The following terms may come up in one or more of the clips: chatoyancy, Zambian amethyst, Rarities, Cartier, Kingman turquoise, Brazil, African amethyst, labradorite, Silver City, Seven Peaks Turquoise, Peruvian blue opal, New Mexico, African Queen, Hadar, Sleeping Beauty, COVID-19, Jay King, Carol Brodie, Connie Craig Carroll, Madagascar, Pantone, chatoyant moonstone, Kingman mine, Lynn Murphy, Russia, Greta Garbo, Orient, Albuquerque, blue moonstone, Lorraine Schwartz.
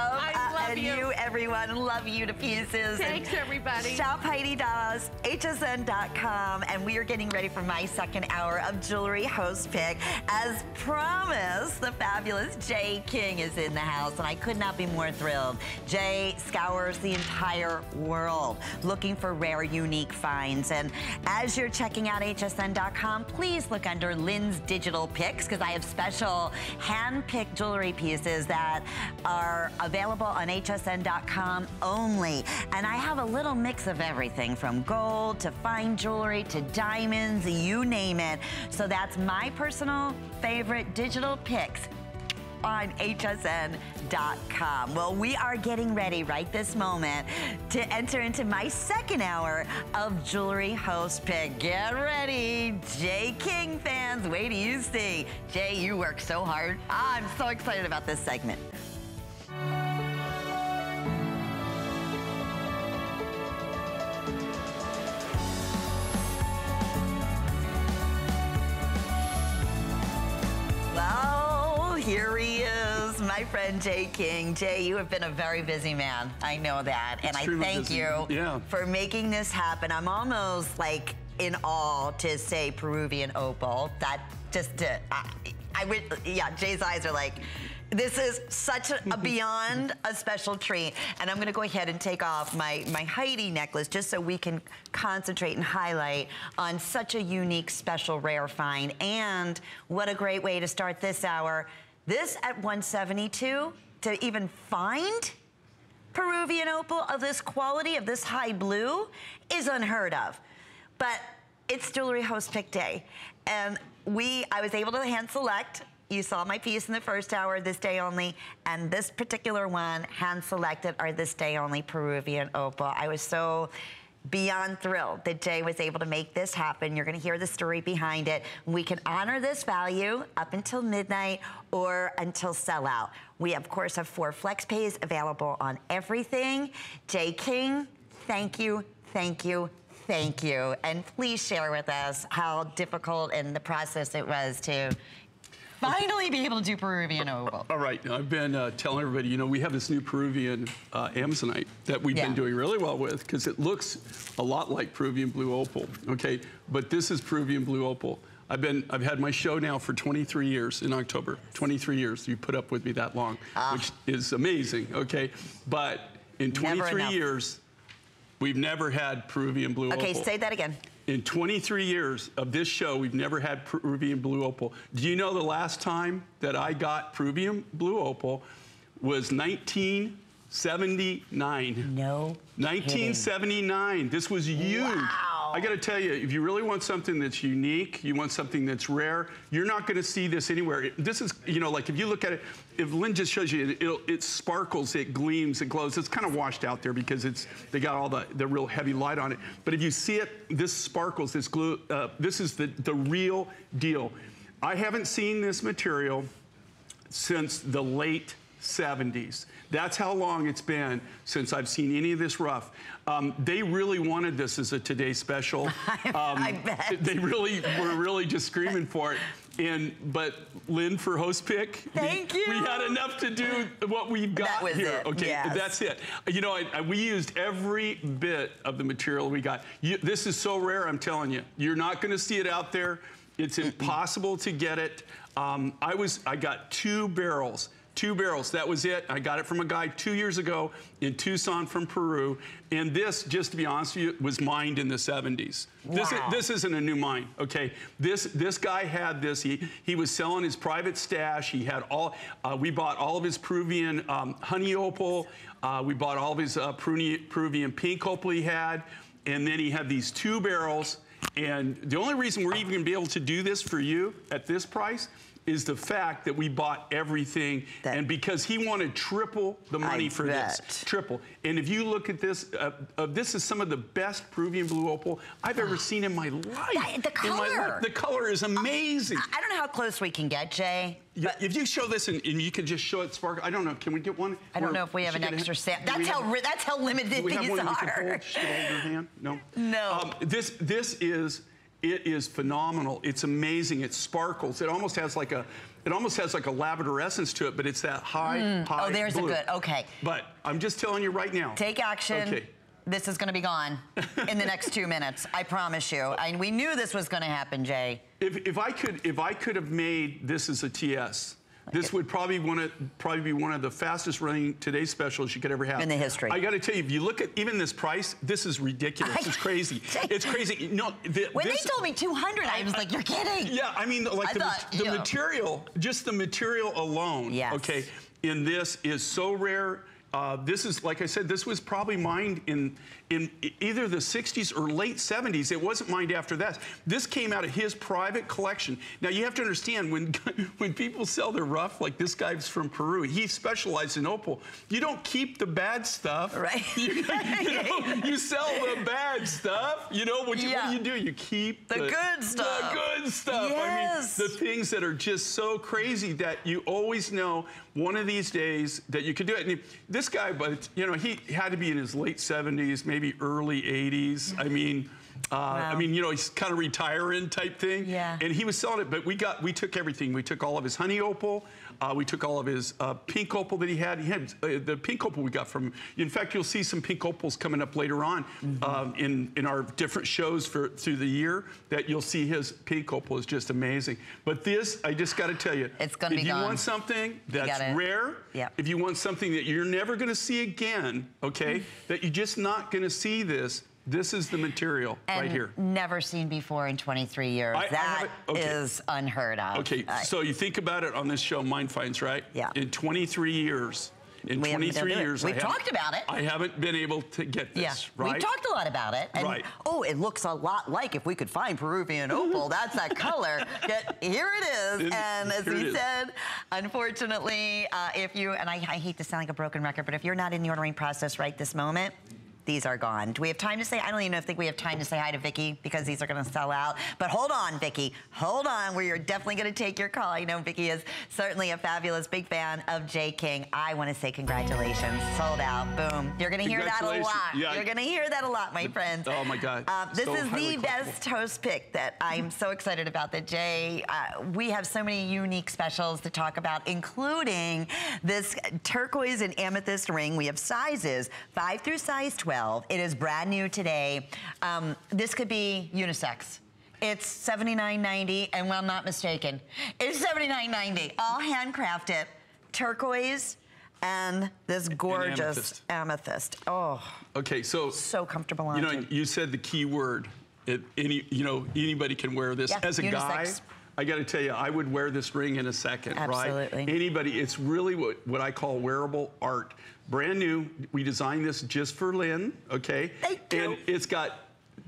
I love you, everyone. Love you to pieces. Thanks, everybody. Shop Heidi Doss, hsn.com, and we are getting ready for my second hour of Jewelry Host Pick. As promised, the fabulous Jay King is in the house, and I could not be more thrilled. Jay scours the entire world looking for rare, unique finds. And as you're checking out hsn.com, please look under Lynn's Digital Picks, because I have special hand-picked jewelry pieces that are available on hsn.com only. And I have a little mix of everything from gold to fine jewelry to diamonds, you name it. So that's my personal favorite digital picks on hsn.com. Well, we are getting ready right this moment to enter into my second hour of Jewelry Host Pick. Get ready, Jay King fans. Wait till you see. Jay, you work so hard. I'm so excited about this segment. Here he is, my friend Jay King. Jay, you have been a very busy man. I know that. And I thank you for making this happen. I'm almost like in awe to say Peruvian opal. That just, yeah, Jay's eyes are like, this is such a beyond a special treat. And I'm going to go ahead and take off my Heidi necklace just so we can concentrate and highlight on such a unique, special, rare find. And what a great way to start this hour. This at 172, to even find Peruvian opal of this quality, of this high blue, is unheard of. But it's Jewelry Host Pick Day. And I was able to hand select. You saw my piece in the first hour, this day only, and this particular one, hand-selected, are this day only Peruvian opal. I was so beyond thrilled that Jay was able to make this happen. You're gonna hear the story behind it. We can honor this value up until midnight or until sellout. We, of course, have 4 flex pays available on everything. Jay King, thank you, thank you. Thank you. And please share with us how difficult and the process it was to finally be able to do Peruvian opal. All right. I've been telling everybody, you know, we have this new Peruvian amazonite that we've been doing really well with, because it looks a lot like Peruvian blue opal. Okay. But this is Peruvian blue opal. I've had my show now for 23 years in October. 23 years. You put up with me that long, which is amazing. Okay. But in 23 years, we've never had Peruvian blue opal. Okay, say that again. In 23 years of this show, we've never had Peruvian blue opal. Do you know the last time that I got Peruvian blue opal was 1979? No. 1979. Kidding. This was huge. Wow. I got to tell you, if you really want something that's unique, you want something that's rare, you're not going to see this anywhere. This is, you know, like if you look at it, if Lynn just shows you, it sparkles, it gleams, it glows. It's kind of washed out there because they got all the real heavy light on it. But if you see it, this sparkles, this glue. This is the real deal. I haven't seen this material since the late 70s. That's how long it's been since I've seen any of this rough. They really wanted this as a Today Special. I bet. They really were just screaming for it. But Lynn, for Host Pick, we had enough to do what we've got that was here. It. Okay, that's it. You know, we used every bit of the material we got. This is so rare, I'm telling you. You're not going to see it out there. It's impossible to get it. I got 2 barrels. 2 barrels, that was it. I got it from a guy 2 years ago in Tucson from Peru. And this, just to be honest with you, was mined in the 70s. Wow. This isn't a new mine, okay? This guy had this. He was selling his private stash. He had all, we bought all of his Peruvian honey opal. We bought all of his Peruvian pink opal he had. And then he had these 2 barrels. And the only reason we're even gonna be able to do this for you at this price is the fact that we bought everything, and because he wanted triple the money for this. Triple. And if you look at this, this is some of the best Peruvian blue opal I've ever seen in my life. The color. The color is amazing. I don't know how close we can get, Jay. Yeah, if you show this and you can just show it sparkle. I don't know. Can we get one? I don't know if we have an extra sample. That's how limited these are. Do we have one we can hold? Should I hold your hand? No. No. This is It is phenomenal. It's amazing. It sparkles. It almost has like a, it almost has like a lavender essence to it, but it's that high, high. Oh, there's blue. A good. Okay. But I'm just telling you right now. Take action. Okay. This is going to be gone in the next 2 minutes. I promise you. And we knew this was going to happen, Jay. If I could have made this as a TS, this would probably be one of the fastest running today's specials you could ever have in the history. I got to tell you, if you look at even this price, this is ridiculous. It's crazy. It's crazy. No, when they told me 200, I was like, you're kidding. Yeah, I mean, like the material, just the material alone. Yes. Okay, in this is so rare. This is, like I said, this was probably mined in either the 60s or late 70s. It wasn't mined after that. This came out of his private collection. Now, you have to understand, when people sell their rough, like this guy's from Peru, he specialized in opal. You don't keep the bad stuff. Right. You sell the bad stuff. You know, what do you do? You keep the good stuff. The good stuff. Yes. I mean, the things that are just so crazy that you always know one of these days that you could do it. And this guy, but you know, he had to be in his late 70s, maybe early 80s. I mean, wow. I mean, you know, he's kind of retiring type thing. Yeah. And he was selling it, but we took everything. We took all of his honey opal. We took all of his pink opal that he had. He had the pink opal we got from. In fact, you'll see some pink opals coming up later on in our different shows through the year. That you'll see his pink opal is just amazing. But this, I just got to tell you, it's gonna be gone. If you want something that's rare, yeah. If you want something that you're never going to see again, okay, that you're just not going to see this. This is the material and right here. Never seen before in 23 years. That is unheard of. Okay, so you think about it on this show, Mind Finds, right? Yeah. In 23 years. In 23 years, we've talked about it. I haven't been able to get this, right? We talked a lot about it. And, oh, it looks a lot like if we could find Peruvian opal, that's that color. Here it is. And as we said, unfortunately, if you, and I hate to sound like a broken record, but if you're not in the ordering process right this moment, these are gone. Do we have time to say? I don't even think we have time to say hi to Vicky because these are going to sell out. But hold on, Vicky. Hold on. We're definitely going to take your call. I know Vicky is certainly a fabulous big fan of Jay King. I want to say congratulations. Sold out. Boom. You're going to hear that a lot. Yeah, you're going to hear that a lot, my friends. Oh, my God. This is the best host pick that I'm so excited about. That Jay, we have so many unique specials to talk about, including this turquoise and amethyst ring. We have sizes 5 through size 12. It is brand new today. This could be unisex. It's $79.90, and well, I'm not mistaken, it's $79.90. All handcrafted, turquoise and this gorgeous amethyst. Oh. Okay, so comfortable on you. You know, you said the key word. Anybody can wear this as a unisex guy. I got to tell you, I would wear this ring in a second, right? Absolutely. Anybody, it's really what I call wearable art. Brand new. We designed this just for Lynn, okay? Thank you. And it's got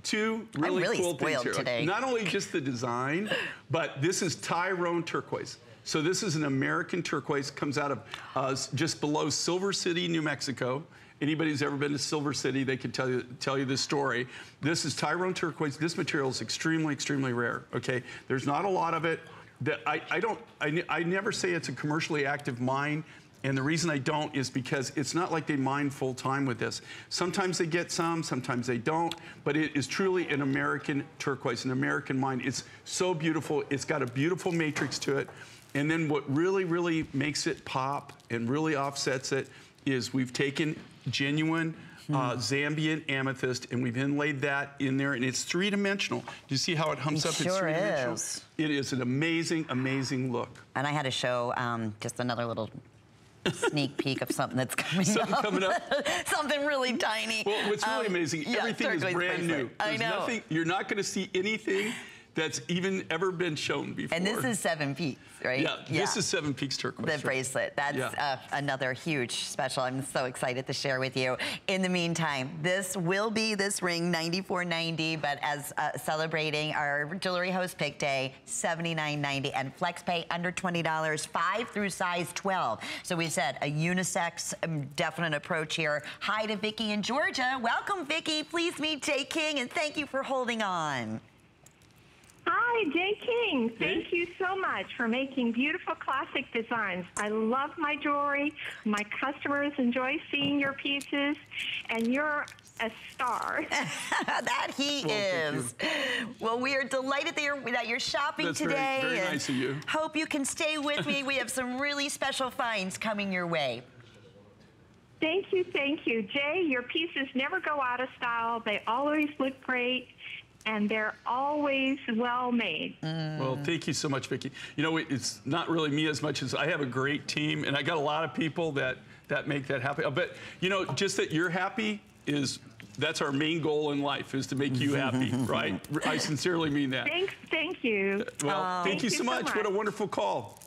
two really cool things here. Today. Not only just the design, but this is Tyrone Turquoise. So this is an American turquoise, comes out of just below Silver City, New Mexico. Anybody who's ever been to Silver City, they can tell you this story. This is Tyrone Turquoise. This material is extremely, extremely rare, okay? There's not a lot of it. That I never say it's a commercially active mine, and the reason I don't is because it's not like they mine full time with this. Sometimes they get some, sometimes they don't, but it is truly an American turquoise, an American mine. It's so beautiful. It's got a beautiful matrix to it. And then what really, really makes it pop and really offsets it is we've taken genuine Zambian amethyst, and we've inlaid that in there, and it's three-dimensional. Do you see how it humps up? Sure, it's three-dimensional. It is an amazing, amazing look. And I had to show just another little sneak peek of something that's coming up. Coming up. Something really tiny. Well, what's really amazing, everything is brand new. I know. Nothing, you're not going to see anything that's even ever been shown before. And this is Seven Peaks, right? Yeah, this is Seven Peaks Turquoise. The bracelet. That's another huge special. I'm so excited to share with you. In the meantime, this will be this ring, $94.90, but as celebrating our jewelry host pick day, $79.90, and flex pay under $20, 5 through size 12. So we said a unisex definite approach here. Hi to Vicky in Georgia. Welcome, Vicky. Please meet Jay King, and thank you for holding on. Hi, Jay King. Thank you so much for making beautiful classic designs. I love my jewelry. My customers enjoy seeing your pieces, and your a star. That he is. Well, we are delighted that you're shopping today. Very, very nice of you. Hope you can stay with me. We have some really special finds coming your way. Thank you, thank you. Jay, your pieces never go out of style. They always look great, and they're always well made. Well, thank you so much, Vicki. You know, it's not really me as much as I have a great team, and I got a lot of people that make that happen. But, you know, just that you're happy that's our main goal in life, is to make you happy, right? I sincerely mean that. Thank you. Well, thank you so much. What a wonderful call.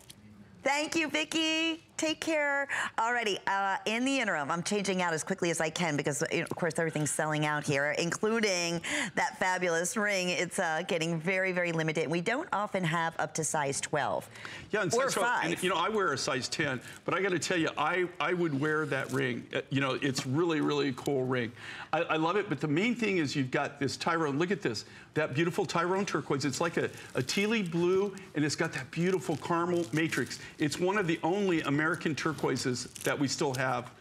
Thank you, Vicki. Take care. Alrighty, in the interim, I'm changing out as quickly as I can because, you know, of course, everything's selling out here, including that fabulous ring. It's getting very, very limited. We don't often have up to size 12. Yeah, and or size 5. And, you know, I wear a size 10, but I got to tell you, I would wear that ring. You know, it's really, really cool ring. I love it, but the main thing is you've got this Tyrone. Look at this, that beautiful Tyrone turquoise. It's like a tealy blue, and it's got that beautiful caramel matrix. It's one of the only American turquoises that we still have,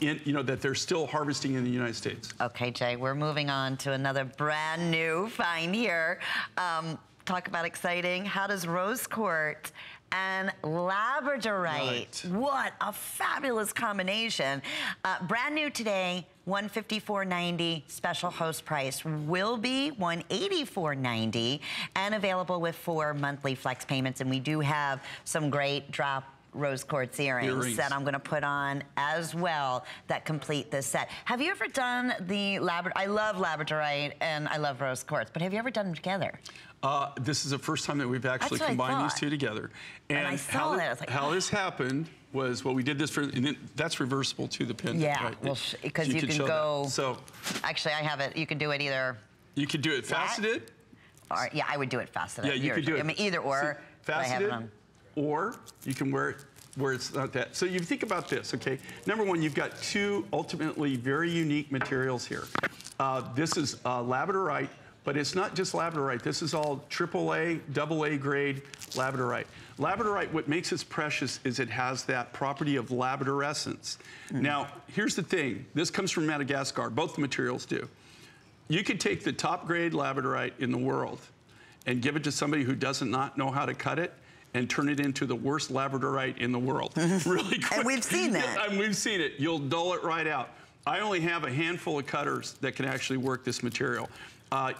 you know, that they're still harvesting in the United States. Okay, Jay, we're moving on to another brand new find here. Talk about exciting. How does rose quartz and labradorite? What a fabulous combination. Brand new today, $154.90. Special host price will be $184.90 and available with 4 monthly flex payments. And we do have some great drop rose quartz earrings that I'm going to put on as well that complete this set. Have you ever done the labradorite? I love labradorite and I love rose quartz, but have you ever done them together? This is the first time that we've actually combined these two together. And I saw that. I was like, how this happened was, well, we did this for, and then that's reversible to the pin. Yeah, right? Well, because you can go. So actually, I have it. You can do it either. You could do it faceted. Or yeah, I would do it faceted. Yeah, you could do it. I mean, either or. Faceted. Or you can wear it where it's not that. So you think about this, okay? Number one, you've got two ultimately very unique materials here. This is labradorite, but it's not just labradorite. This is all AAA, AA grade labradorite. Labradorite, what makes it precious is it has that property of labradorescence. Now, here's the thing. This comes from Madagascar. Both the materials do. You could take the top grade labradorite in the world and give it to somebody who does not know how to cut it, and turn it into the worst labradorite in the world. Really quick. And we've seen that. Yes, we've seen it. You'll dull it right out. I only have a handful of cutters that can actually work this material.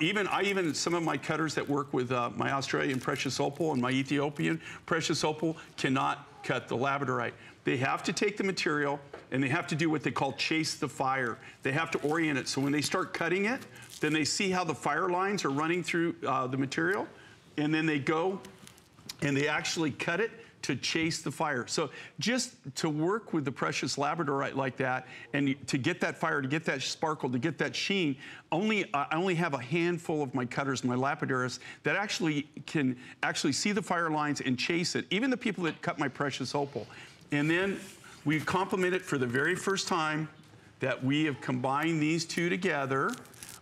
Even some of my cutters that work with my Australian precious opal and my Ethiopian precious opal cannot cut the labradorite. They have to take the material and they have to do what they call chase the fire. They have to orient it. So when they start cutting it, then they see how the fire lines are running through the material, and then they go and they actually cut it to chase the fire. So just to work with the precious labradorite like that, and to get that fire, to get that sparkle, to get that sheen, I only have a handful of my cutters, my labradorescents, that actually can see the fire lines and chase it. Even the people that cut my precious opal. And then we complement it for the very first time that we have combined these two together,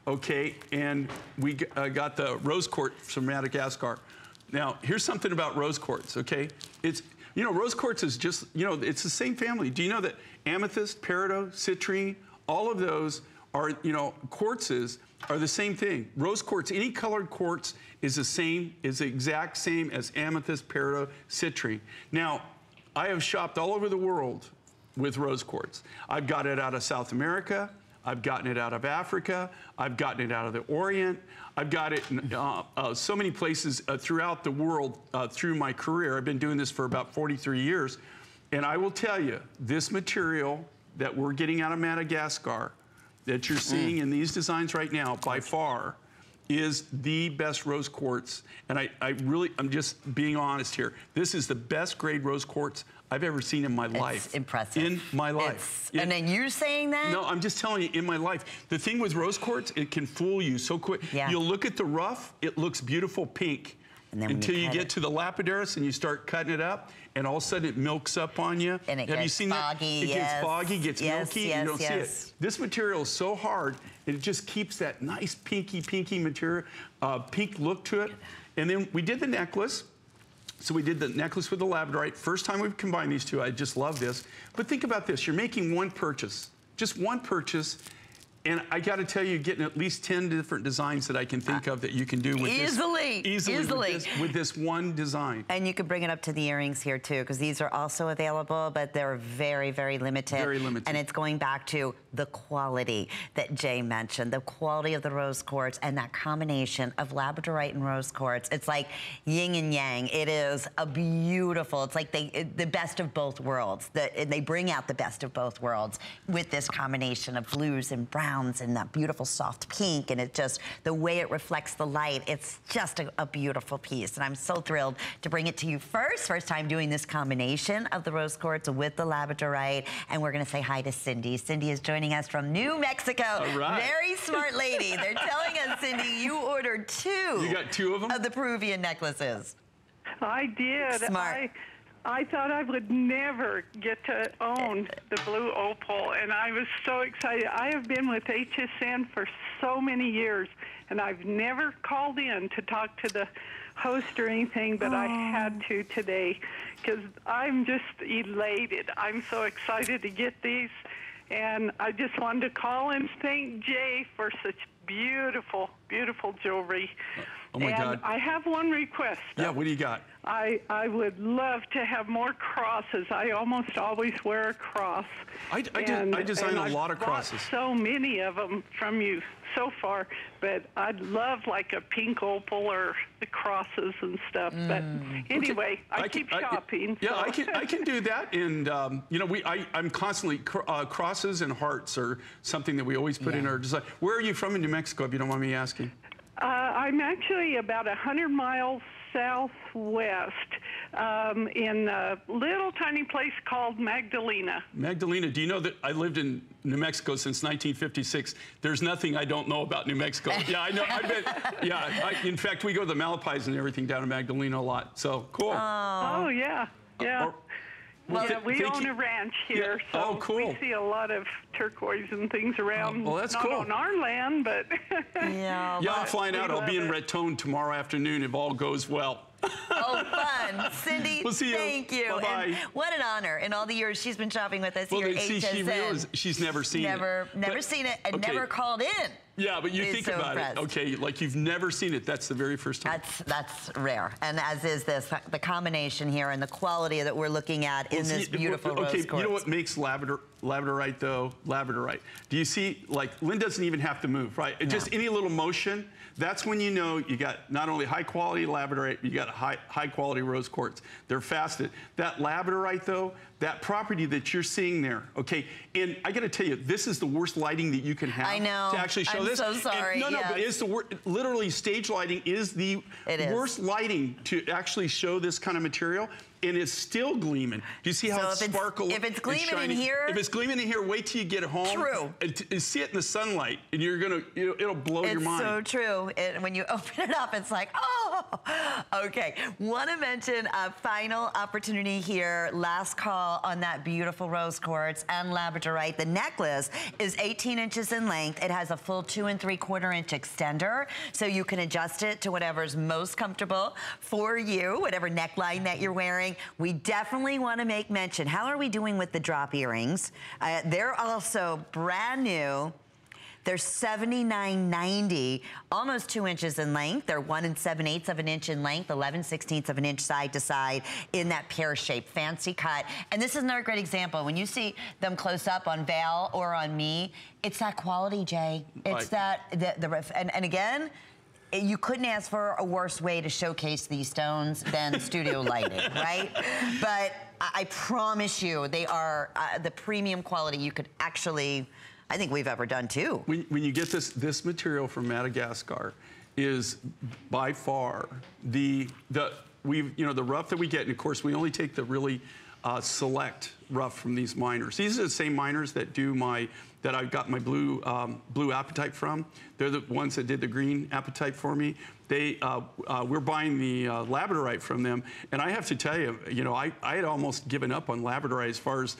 okay? And we got the rose quartz from Madagascar. Now, here's something about rose quartz, okay? It's, you know, rose quartz is just, you know, it's the same family. Do you know that amethyst, peridot, citrine, all of those are, you know, quartzes are the same thing. Rose quartz, any colored quartz is the same, is the exact same as amethyst, peridot, citrine. Now, I have shopped all over the world with rose quartz. I've got it out of South America. I've gotten it out of Africa. I've gotten it out of the Orient. I've got it in so many places throughout the world through my career. I've been doing this for about 43 years. And I will tell you, this material that we're getting out of Madagascar, that you're seeing in these designs right now, by far, is the best rose quartz. And I'm just being honest here. This is the best grade rose quartz I've ever seen in my life. It's impressive. In my life. And then you're saying that? No, I'm just telling you, in my life. The thing with rose quartz, it can fool you so quick. Yeah. You'll look at the rough, it looks beautiful pink. And then until you get to the lapidaris and you start cutting it up, and all of a sudden it milks up on you. And it gets foggy. It gets foggy, gets milky, and you don't see it. This material is so hard, it just keeps that nice pinky material, pink look to it. And then we did the necklace. So we did the necklace with the labradorite. First time we've combined these two, I just love this. But think about this, you're making one purchase, just one purchase, And I got to tell you, getting at least 10 different designs that I can think of that you can do with this one design. And you can bring it up to the earrings here too, because these are also available, but they're very, very limited. Very limited. And it's going back to the quality that Jay mentioned, the quality of the rose quartz and that combination of labradorite and rose quartz. It's like yin and yang. It is a beautiful, it's like the best of both worlds. They bring out the best of both worlds with this combination of blues and browns and that beautiful soft pink, and it just, the way it reflects the light, it's just a beautiful piece. And I'm so thrilled to bring it to you first time doing this combination of the rose quartz with the labradorite. And we're gonna say hi to Cindy. Cindy is joining us from New Mexico. All right. Very smart lady. They're telling us, Cindy, you ordered two. You got two of them? Of the Peruvian necklaces. I did. Smart. I thought I would never get to own the blue opal, and I was so excited. I have been with HSN for so many years, and I've never called in to talk to the host or anything, but I had to today because I'm just elated. I'm so excited to get these, and I just wanted to call and thank Jay for such beautiful, beautiful jewelry. Oh my God. I have one request. Yeah, what do you got? I would love to have more crosses. I almost always wear a cross. I design a lot of crosses. So many of them from you so far, but I'd love like a pink opal or the crosses and stuff. But anyway, I keep shopping. Yeah, so. I can do that. And you know, I'm constantly crosses and hearts are something that we always put in our design. Where are you from in New Mexico, if you don't mind me asking? I'm actually about 100 miles southwest in a little tiny place called Magdalena. Magdalena, do you know that I lived in New Mexico since 1956? There's nothing I don't know about New Mexico. Yeah, I know. In fact, we go to the Malpais and everything down in Magdalena a lot. So cool. Oh yeah, yeah. Well, yeah, we own a ranch here, so we see a lot of turquoise and things around. Well, that's cool. Not on our land, but... yeah, but I'm flying out. I'll be in Raton tomorrow afternoon if all goes well. Oh, fun. Cindy, we'll see you. Thank you. Bye-bye. And what an honor. In all the years she's been shopping with us here at HSN. She realized she's never seen it and never called in. Yeah, but you think about it, okay, like you've never seen it. That's the very first time. That's rare, and as is this, the combination here and the quality that we're looking at in this beautiful rose quartz. Okay, you know what makes labradorite, though? Labradorite. Do you see, like, Lynn doesn't even have to move, right? No. Just any little motion, that's when you know you got not only high-quality labradorite, you got high-quality rose quartz. They're faceted. That labradorite, though, that property that you're seeing there, okay, and I got to tell you, this is the worst lighting that you can have to actually show this. I'm so sorry. And no, but it's the worst. Literally, stage lighting is the worst lighting to actually show this kind of material, and it's still gleaming. Do you see how it sparkles? If it's gleaming in here, wait till you get home. True. And see it in the sunlight, and you're gonna, it'll blow your mind. It's so true. And when you open it up, it's like, oh. Okay. Want to mention a final opportunity here. Last call on that beautiful rose quartz and labradorite. The necklace is 18 inches in length. It has a full 2 3/4 inch extender, so you can adjust it to whatever's most comfortable for you, whatever neckline that you're wearing. We definitely want to make mention, how are we doing with the drop earrings? They're also brand new. They're $79.90, almost 2 inches in length. They're 1 7/8 of an inch in length, 11 16 of an inch side to side in that pear shape, fancy cut. And this is another great example. When you see them close up on Val or on me, it's that quality, Jay. It's and again, you couldn't ask for a worse way to showcase these stones than studio lighting, right? But I promise you, they are the premium quality you could actually, I think we've ever done too. When you get this material from Madagascar, is by far the rough that we get, and of course we only take the really select rough from these miners. These are the same miners that I got my blue blue apatite from. They're the ones that did the green apatite for me. They we're buying the labradorite from them, and I have to tell you, I had almost given up on labradorite as far as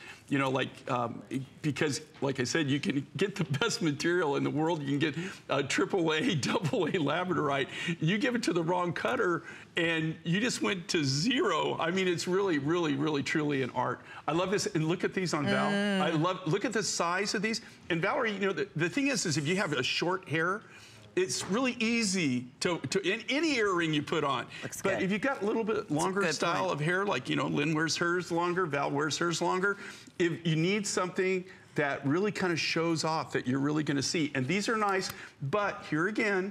because like I said, you can get the best material in the world. You can get AAA, AA labradorite. You give it to the wrong cutter, and you just went to zero. I mean, it's really, really, really, truly an art. I love this, and look at these on Val. I love, look at the size of these. And Valerie, you know, the thing is if you have a short hair, it's really easy to in any earring you put on. Looks but good. If you've got a little bit longer style of hair, like, you know, Lynn wears hers longer, Val wears hers longer, if you need something that really kind of shows off that you're really gonna see. And these are nice, but here again,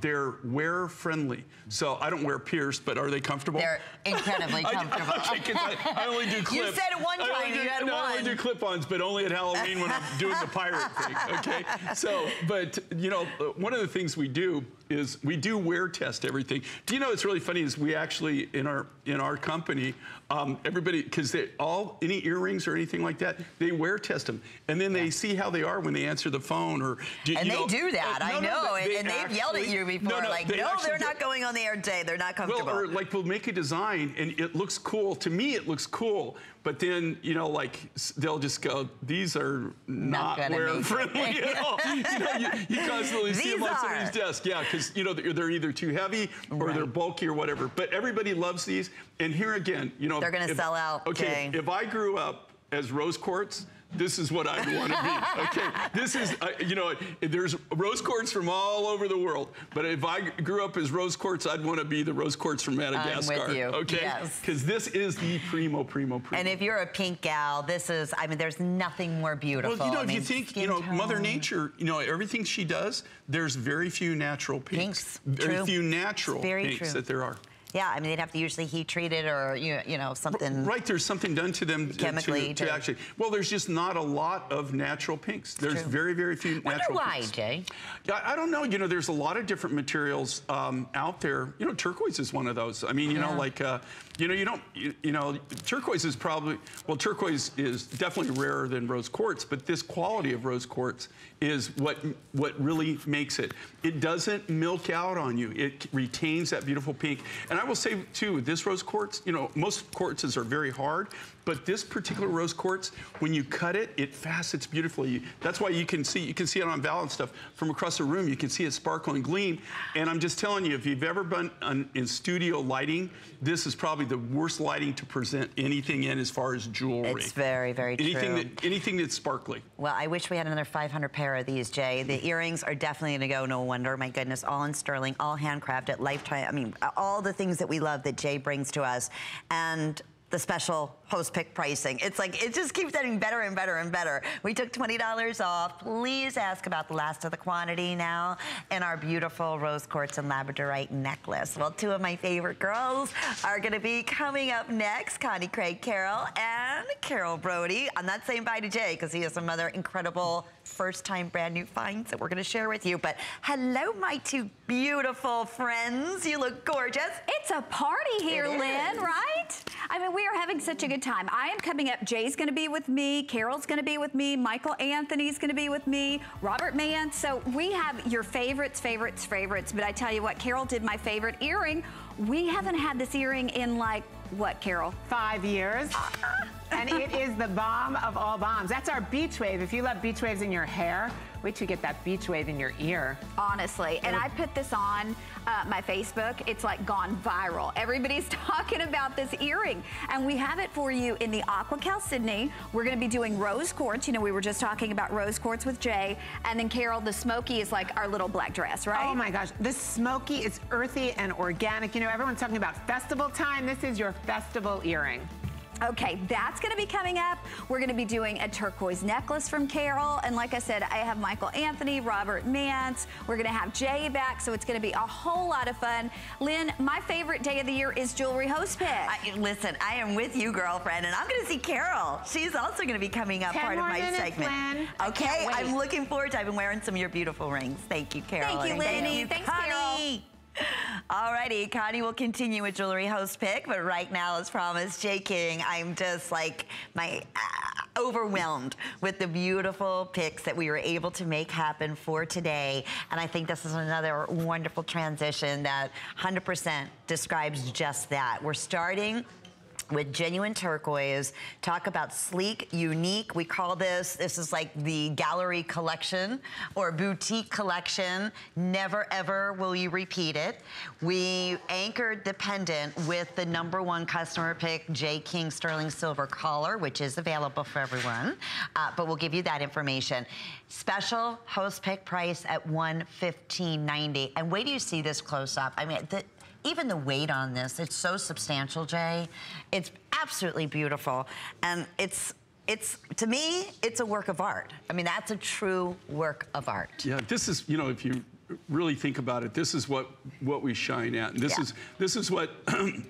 they're wearer friendly. So I don't wear pierced, but are they comfortable? They're incredibly comfortable. I only do clip. You said it one time, I only do clip-ons, but only at Halloween when I'm doing the pirate thing, okay? So, but you know, one of the things we do is we do wear test everything. Do you know what's really funny is we actually, in our company, everybody, because any earrings or anything like that, they wear test them. And then they see how they are when they answer the phone or... They've yelled at you before, they're not going on the air today. They're not comfortable. Well, or like we'll make a design and it looks cool. To me, it looks cool. But then, you know, like they'll just go, these are not wearer friendly at all. You know, you constantly see them on somebody's desk. Yeah, because, you know, they're either too heavy or they're bulky or whatever. But everybody loves these. And here again, you know. They're going to sell out. Okay, if I grew up as rose quartz, this is what I'd want to be, okay? This is, you know, there's rose quartz from all over the world, but if I grew up as rose quartz, I'd want to be the rose quartz from Madagascar. I'm with you, okay? Because this is the primo. And if you're a pink gal, this is, I mean, there's nothing more beautiful. Well, you know, if you think, you know, Mother Nature, you know, everything she does, there's very few natural pinks. Very few natural pinks that there are. Yeah, I mean, they'd have to usually heat treat it or, you know, something. Right, there's something done to them chemically to actually. Well, there's just not a lot of natural pinks. There's very, very few natural pinks. Wonder why, Jay? I don't know. You know, there's a lot of different materials out there. You know, turquoise is one of those. I mean, you know, like, you know, turquoise is probably, well, turquoise is definitely rarer than rose quartz, but this quality of rose quartz is what really makes it. It doesn't milk out on you. It retains that beautiful pink. And I will say, too, this rose quartz, you know, most quartzes are very hard, but this particular rose quartz, when you cut it, it facets beautifully. That's why you can see it on Val and stuff. From across the room, you can see it sparkle and gleam. And I'm just telling you, if you've ever been in studio lighting, this is probably the worst lighting to present anything in as far as jewelry. It's very, very true. Anything that's sparkly. Well, I wish we had another 500 pair of these, Jay. The earrings are definitely going to go, no wonder. My goodness, all in sterling, all handcrafted, lifetime. I mean, all the things that we love that Jay brings to us, and the special host pick pricing. It's like, it just keeps getting better and better and better. We took $20 off. Please ask about the last of the quantity now and our beautiful rose quartz and labradorite necklace. Well, two of my favorite girls are gonna be coming up next, Connie Craig Carroll and Carol Brodie. I'm not saying bye to Jay because he has some other incredible first time brand new finds that we're gonna share with you. But hello, my two beautiful friends. You look gorgeous. It's a party here, Lynn, right? I mean, we are having such a good time. I am coming up. Jay's going to be with me. Carol's going to be with me. Michael Anthony's going to be with me. Robert Mann. So we have your favorites. But I tell you what, Carol did my favorite earring. We haven't had this earring in like, what, Carol? 5 years. And it is the bomb of all bombs. That's our beach wave. If you love beach waves in your hair, wait till you get that beach wave in your ear. Honestly, and I put this on my Facebook. It's like gone viral. Everybody's talking about this earring. And we have it for you in the Aquacal Sydney. We're gonna be doing rose quartz. You know, we were just talking about rose quartz with Jay. And then Carol, the smoky is like our little black dress, right? Oh my gosh, this smoky is earthy and organic. You know, everyone's talking about festival time. This is your festival earring. Okay, that's gonna be coming up. We're gonna be doing a turquoise necklace from Carol. And like I said, I have Michael Anthony, Robert Mance. We're gonna have Jay back, so it's gonna be a whole lot of fun. Lynn, my favorite day of the year is Jewelry Host Pick. Listen, I am with you, girlfriend, and I'm gonna see Carol. She's also gonna be coming up part of my segment. Lynn. Okay, I'm looking forward to it. I've been wearing some of your beautiful rings. Thank you, Carol. Thank you, Lynn. Thanks, Carol. Alrighty, Connie will continue with Jewelry Host Pick, but right now, as promised, Jay King, I'm just like overwhelmed with the beautiful picks that we were able to make happen for today. And I think this is another wonderful transition that 100% describes just that. We're starting with genuine turquoise. Talk about sleek, unique. We call this is like the gallery collection or boutique collection. Never ever will you repeat it. We anchored the pendant with the #1 customer pick, Jay King sterling silver collar, which is available for everyone, but we'll give you that information. Special host pick price at $115.90. And wait till you see this close up. I mean, even the weight on this, it's so substantial, Jay. It's absolutely beautiful. And it's to me, it's a work of art. I mean, that's a true work of art. Yeah, this is, you know, if you really think about it, this is what we shine at. And this is what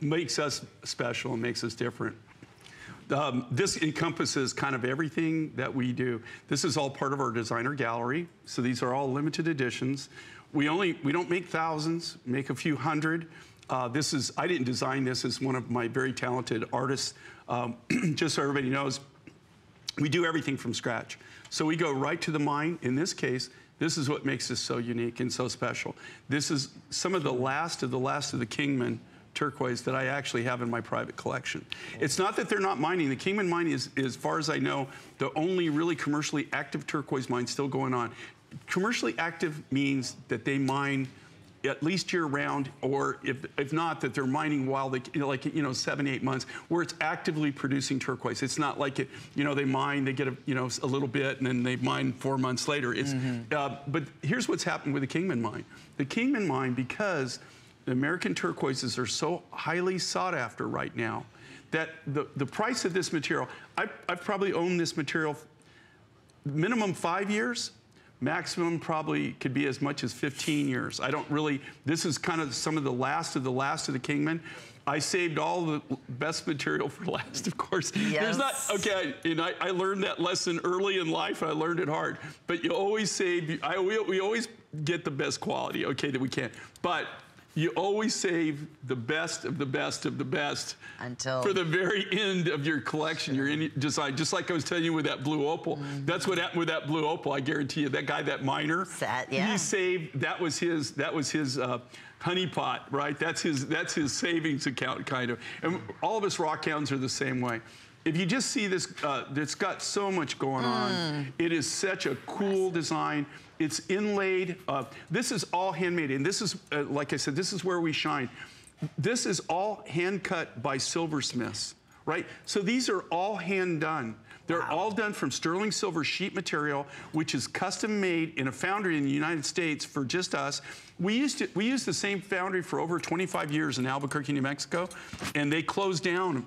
makes us special and makes us different. This encompasses kind of everything that we do. This is all part of our designer gallery. So these are all limited editions. We don't make thousands, make a few hundred. This is, I didn't design this, it's one of my very talented artists. Just so everybody knows, we do everything from scratch. So we go right to the mine. In this case, this is what makes this so unique and so special. This is some of the last of the Kingman turquoise that I actually have in my private collection. It's not that they're not mining. The Kingman mine is, as far as I know, the only really commercially active turquoise mine still going on. Commercially active means that they mine at least year-round, or if not, that they're mining while they, like, you know, 7, 8 months, where it's actively producing turquoise. It's not like, you know, they mine, they get a, you know, a little bit, and then they mine 4 months later. It's, but here's what's happened with the Kingman mine. The Kingman mine, because the American turquoises are so highly sought after right now, that the price of this material, I've probably owned this material minimum 5 years, maximum probably could be as much as 15 years. I don't really, this is kind of some of the last of the Kingman. I saved all the best material for last, of course. Yes. There's not, okay, and I learned that lesson early in life, and I learned it hard. But you always save, we always get the best quality, okay, that we can. But you always save the best of the best of the best until for the very end of your collection, your design. Just like I was telling you with that blue opal. Mm-hmm. That's what happened with that blue opal. I guarantee you, that guy, that miner, he saved. That was his honey pot, right? That's his savings account, kind of. And all of us rock hounds are the same way. If you just see this, it's got so much going on. It is such a cool design. It's inlaid. This is all handmade, and this is, like I said, this is where we shine. This is all hand cut by silversmiths, right? So these are all hand done. They're all done from sterling silver sheet material, which is custom made in a foundry in the United States for just us. We used the same foundry for over 25 years in Albuquerque, New Mexico, and they closed down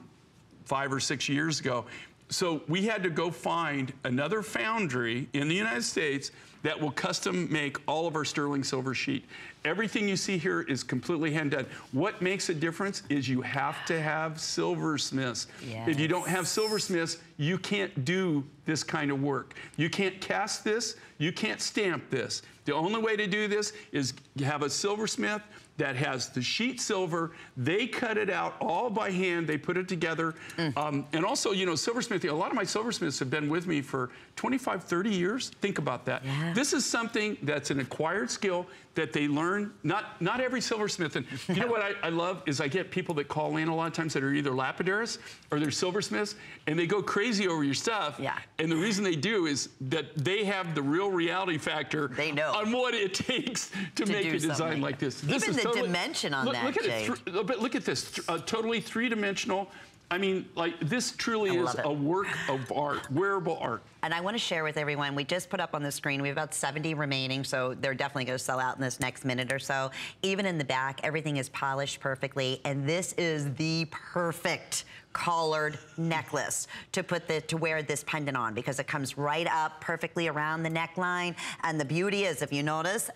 5 or 6 years ago. So we had to go find another foundry in the United States that will custom make all of our sterling silver sheet. Everything you see here is completely hand done. What makes a difference is you have to have silversmiths. Yes. If you don't have silversmiths, you can't do this kind of work. You can't cast this, you can't stamp this. The only way to do this is you have a silversmith that has the sheet silver. They cut it out all by hand. They put it together. And also, you know, silversmithing, a lot of my silversmiths have been with me for 25, 30 years. Think about that. Yeah. This is something that's an acquired skill that they learn. Not every silversmith. And you know what I love is I get people that call in a lot of times that are either lapidaries or they're silversmiths, and they go crazy over your stuff. Yeah. And the reason they do is that they have the real reality factor. They know. On what it takes to make a design like this. This is the dimension on that, Jay. Look at this, totally three-dimensional. I mean, like, this truly is a work of art, wearable art. And I want to share with everyone, we just put up on the screen, we have about 70 remaining, so they're definitely going to sell out in this next minute or so. Even in the back, everything is polished perfectly, and this is the perfect collared necklace to put to wear this pendant on, because it comes right up perfectly around the neckline. And the beauty is, if you notice,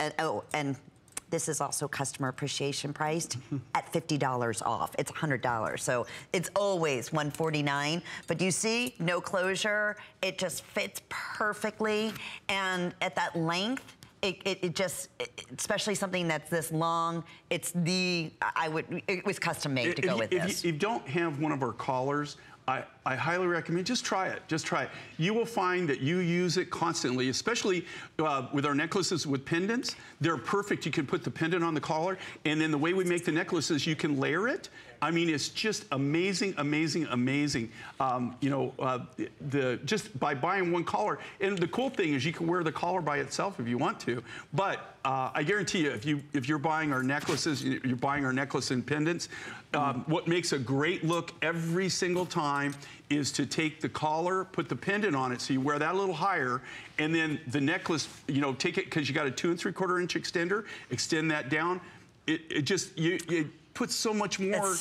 and this is also customer appreciation priced at $50 off. It's $100, so it's always $149. But you see, no closure. It just fits perfectly, and at that length, it just, especially something that's this long. It's it was custom made to go with this. If you don't have one of our collars, I highly recommend, just try it, You will find that you use it constantly, especially with our necklaces with pendants. They're perfect. You can put the pendant on the collar, and then the way we make the necklaces, you can layer it. I mean, it's just amazing, amazing, amazing. You know, just by buying one collar, and the cool thing is you can wear the collar by itself if you want to, but I guarantee you, if you're buying our necklaces, you're buying our necklace and pendants, what makes a great look every single time is to take the collar, put the pendant on it, so you wear that a little higher, and then the necklace, you know, take it, because you got a 2 3/4 inch extender, extend that down. It puts so much more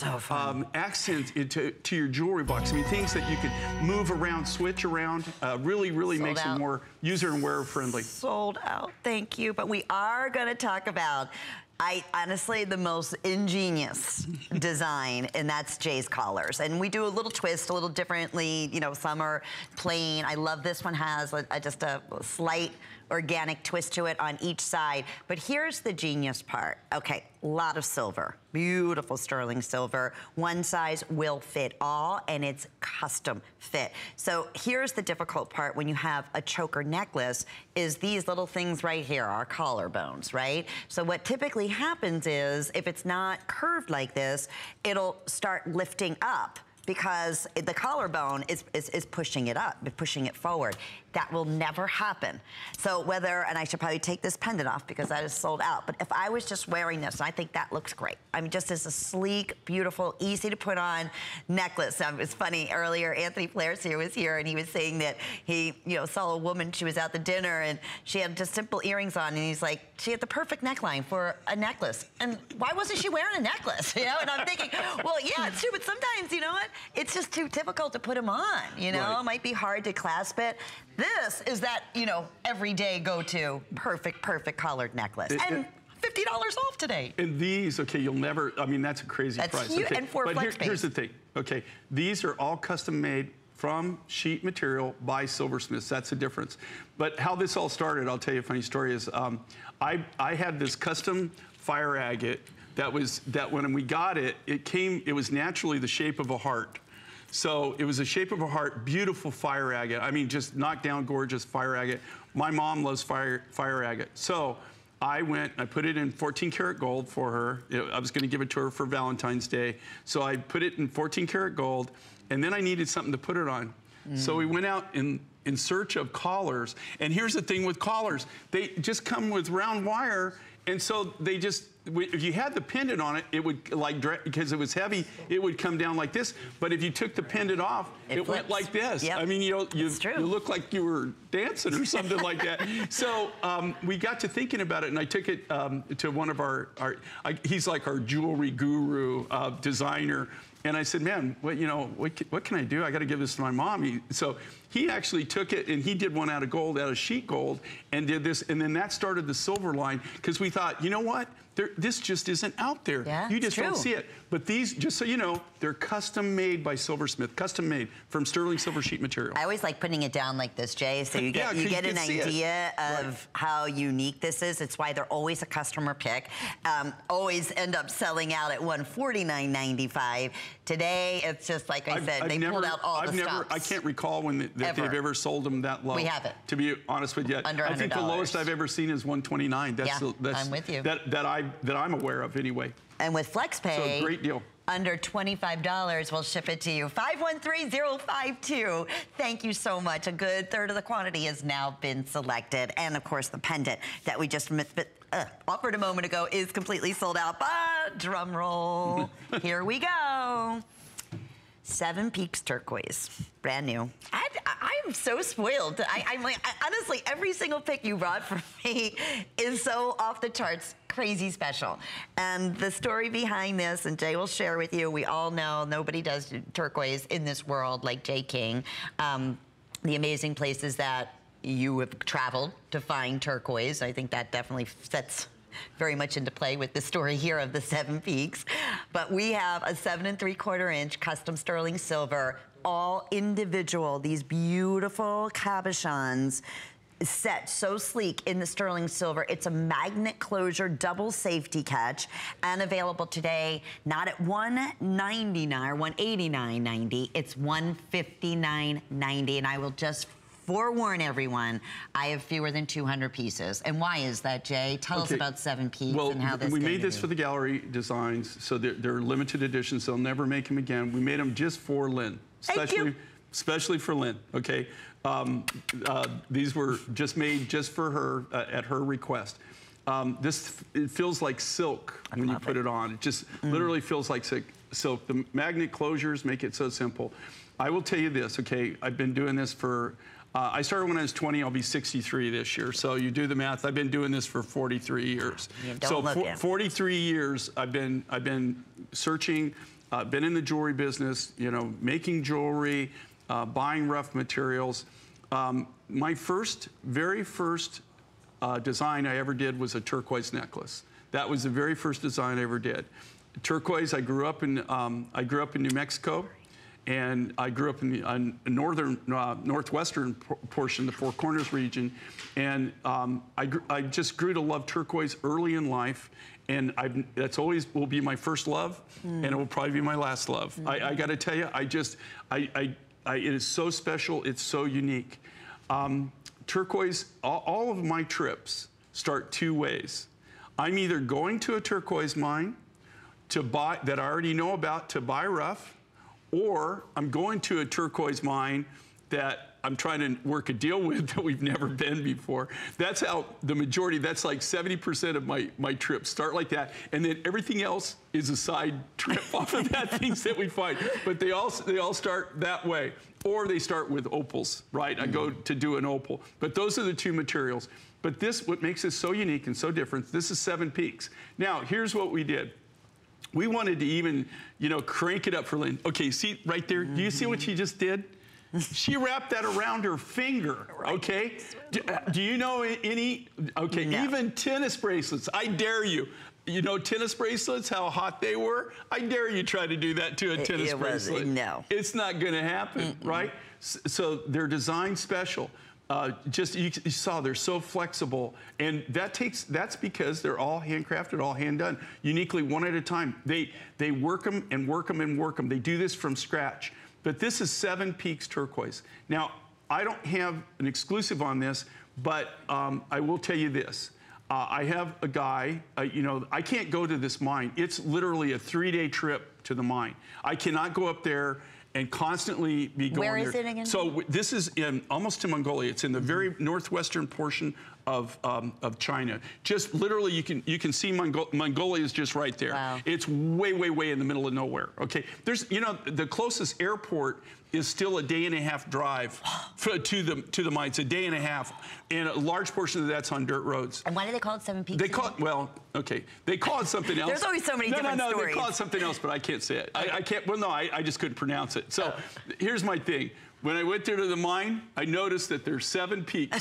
accent to your jewelry box. I mean, things that you can move around, switch around, really, really makes it more user and wearer friendly. Sold out, thank you. But we are gonna talk about, honestly, the most ingenious design, and that's Jay's collars. And we do a little twist, a little differently, you know, some are plain. I love this one has just a slight organic twist to it on each side. But here's the genius part. Okay, a lot of silver, beautiful sterling silver. One size will fit all, and it's custom fit. So here's the difficult part when you have a choker necklace, is these little things right here, our collarbones, right? So what typically happens is, if it's not curved like this, it'll start lifting up, because the collarbone is pushing it up, pushing it forward. That will never happen. So whether, and I should probably take this pendant off because that is sold out, but if I was just wearing this, I think that looks great. I mean, just as a sleek, beautiful, easy to put on necklace. It's funny, earlier, Anthony Flares here was here, and he was saying that he, you know, saw a woman, she was at the dinner, and she had just simple earrings on, and he's like, she had the perfect neckline for a necklace. And why wasn't she wearing a necklace, you know? And I'm thinking, well, yeah, it's true, but sometimes, you know what? It's just too difficult to put them on, you know? Right. It might be hard to clasp it. This is that, you know, everyday go-to perfect, perfect collared necklace. And $50 off today. And these, okay, you'll never, I mean, that's a crazy price. That's huge, okay. And for flex space. Here's the thing, okay, these are all custom-made from sheet material by silversmiths. That's the difference. But how this all started, I'll tell you a funny story, is I had this custom fire agate. That when we got it, it was naturally the shape of a heart. So it was the shape of a heart, beautiful fire agate. I mean, just knocked down, gorgeous fire agate. My mom loves fire agate. So I went, I put it in 14 karat gold for her. I was gonna give it to her for Valentine's Day. So I put it in 14 karat gold, and then I needed something to put it on. So we went out in search of collars. And here's the thing with collars, they just come with round wire, and so they just, if you had the pendant on it, it would, like, because it was heavy, it would come down like this. But if you took the pendant off, it went like this. Yep. I mean, you know, you look like you were dancing or something like that. So we got to thinking about it, and I took it to one of our he's like our jewelry guru, designer. And I said, man, what can I do? I got to give this to my mom. So he actually took it, and he did one out of gold, out of sheet gold, and did this. And then that started the silver line, because we thought, you know what? This just isn't out there. Yeah, you just don't see it. But these, just so you know, they're custom made by silversmith, custom made from sterling silver sheet material. I always like putting it down like this, Jay, so you get, you get an idea of how unique this is. It's why they're always a customer pick. Always end up selling out at $149.95. Today, it's just like I said, they pulled out all the stops. I can't recall when they've ever sold them that low. We haven't. To be honest with you, under $100. I think the lowest I've ever seen is $129. That's I'm with you. That I'm aware of anyway. And with FlexPay, so great deal. Under $25, we'll ship it to you. 513-052. Thank you so much. A good third of the quantity has now been selected, and of course, the pendant that we just offered a moment ago is completely sold out, but drum roll, here we go. Seven Peaks Turquoise, brand new. I'm so spoiled. I'm like, honestly, every single pick you brought for me is so off the charts, crazy special. And the story behind this, and Jay will share with you, we all know nobody does turquoise in this world like Jay King. The amazing places that you have traveled to find turquoise. I think that definitely sets very much into play with the story here of the Seven Peaks. But we have a 7 3/4 inch custom sterling silver, all individual, these beautiful cabochons, set so sleek in the sterling silver. It's a magnet closure, double safety catch, and available today not at $199 or $189.90. It's $159.90, and I will just forewarn everyone, I have fewer than 200 pieces. And why is that, Jay? Tell us about Seven Peaks and how this came to be. Well, we made this for the gallery designs, so they're limited editions. They'll never make them again. We made them just for Lynn. Especially for Lynn, okay? These were just made just for her, at her request. This, it feels like silk when you put it on. It just literally feels like silk. The magnet closures make it so simple. I will tell you this, okay? I've been doing this for... I started when I was 20. I'll be 63 this year. So you do the math. I've been doing this for 43 years. So 43 years I've been searching, been in the jewelry business, you know, making jewelry, buying rough materials. My very first design I ever did was a turquoise necklace. That was the very first design I ever did. Turquoise. I grew up in New Mexico. And I grew up in the northwestern portion, the Four Corners region. And I just grew to love turquoise early in life. And that's always will be my first love, and it will probably be my last love. I gotta tell you, it is so special, it's so unique. Turquoise, all of my trips start two ways. I'm either going to a turquoise mine to buy, that I already know about, to buy rough, or I'm going to a turquoise mine that I'm trying to work a deal with that we've never been before. That's how the majority, that's like 70% of my trips start like that. And then everything else is a side trip off of that, things that we find. But they all start that way. Or they start with opals, right? I go to do an opal. But those are the two materials. But this, what makes this so unique and so different, this is Seven Peaks. Now, here's what we did. We wanted to even, you know, crank it up for Lynn. Okay, see right there? Do you see what she just did? She wrapped that around her finger, okay? Do you know any? Okay, no. Even tennis bracelets, I dare you. You know tennis bracelets, how hot they were? I dare you try to do that to a tennis bracelet. No. It's not gonna happen, right? So they're designed special. You saw they're so flexible, and that's because they're all handcrafted, all hand done, uniquely one at a time. They work them and work them and work them. They do this from scratch. But this is Seven Peaks Turquoise. Now, I don't have an exclusive on this, but I will tell you this. I have a guy, you know, I can't go to this mine. It's literally a 3-day trip to the mine. I cannot go up there and constantly be going there. Where is it again? So this is in almost to Mongolia. It's in the very northwestern portion of China. Just literally, you can see Mongolia is just right there. Wow. It's way, way, way in the middle of nowhere. Okay, there's, you know, the closest airport is still a day-and-a-half drive to the mine. It's a day-and-a-half, and a large portion of that's on dirt roads. And why do they call it Seven Peaks? They call it, well, okay, they call it something else. There's always so many different stories. No, they call it something else, but I can't say it. I can't. Well, no, I just couldn't pronounce it. So here's my thing. When I went there to the mine, I noticed that there's seven peaks.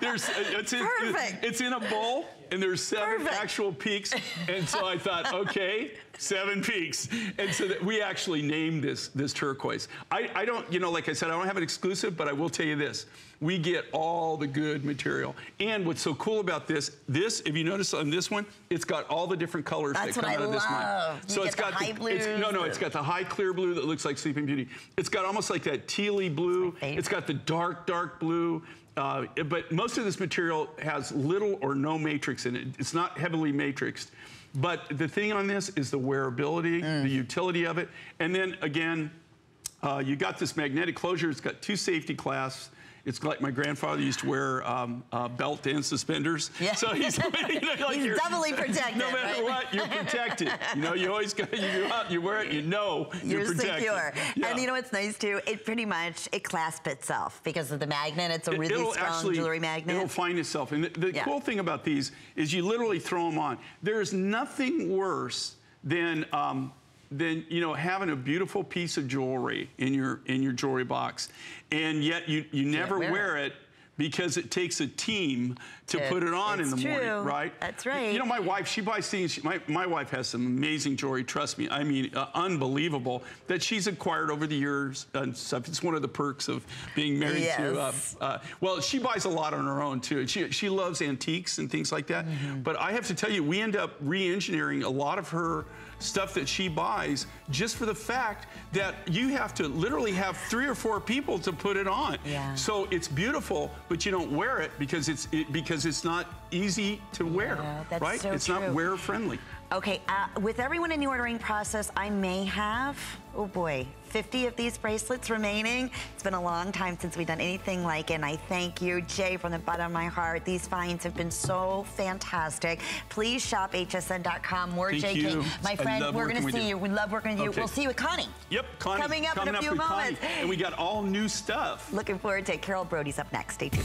It's in a bowl, and there's seven actual peaks. And so I thought, okay, Seven Peaks. And so that we actually named this turquoise. I don't, you know, like I said, I don't have an exclusive, but I will tell you this. We get all the good material. And what's so cool about this, if you notice on this one, it's got all the different colors that come out of this mine. So it's got the high blue. No, it's got the high clear blue that looks like Sleeping Beauty. It's got almost like that tealy blue. It's got the dark, dark blue. But most of this material has little or no matrix in it. It's not heavily matrixed. But the thing on this is the wearability, the utility of it. And then again, you got this magnetic closure. It's got two safety clasps. It's like my grandfather used to wear belt and suspenders. Yeah. So he's, you know, like he's doubly protected. No matter what, you're protected. You know, you always got, you go out, you wear it, you know, you're protected. Secure. Yeah. And you know what's nice too? It pretty much, it clasps itself because of the magnet. It's a really strong jewelry magnet. It'll find itself. And the cool thing about these is you literally throw them on. There's nothing worse than you know, having a beautiful piece of jewelry in your jewelry box, and yet you never wear it because it takes a team to put it on in the morning, right? That's right. You know, my wife, she buys things, my wife has some amazing jewelry, trust me. I mean, unbelievable, that she's acquired over the years and stuff. It's one of the perks of being married to, well, she buys a lot on her own too. She loves antiques and things like that. Mm-hmm. But I have to tell you, we end up re-engineering a lot of her stuff that she buys just for the fact that you have to literally have 3 or 4 people to put it on. Yeah. So it's beautiful, but you don't wear it because it's not easy to wear, right? So it's not wear friendly. Okay, with everyone in the ordering process, I may have, oh boy, 50 of these bracelets remaining. It's been a long time since we've done anything like it, and I thank you, Jay, from the bottom of my heart. These finds have been so fantastic. Please shop hsn.com. We're Jay King. My friend, we're going to see you. We love working with you. We'll see you with Connie. Yep, Connie. Coming up in a few moments. And we got all new stuff. Looking forward to it. Carol Brodie's up next. Stay tuned.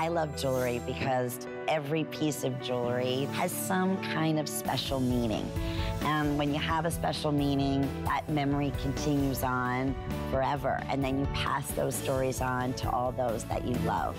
I love jewelry because every piece of jewelry has some kind of special meaning. And when you have a special meaning, that memory continues on forever. And then you pass those stories on to all those that you love.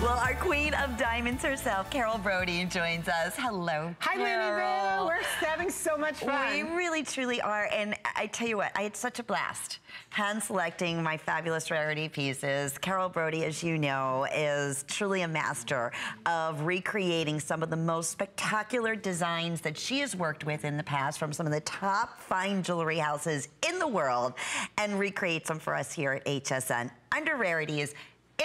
Well, our queen of diamonds herself, Carol Brodie, joins us. Hello, Carol. Hi, Lenny Boo. We're having so much fun. We really, truly are. And I tell you what, I had such a blast hand selecting my fabulous rarity pieces. Carol Brodie, as you know, is truly a master of recreating some of the most spectacular designs that she has worked with in the past from some of the top fine jewelry houses in the world, and recreates them for us here at HSN under Rarities,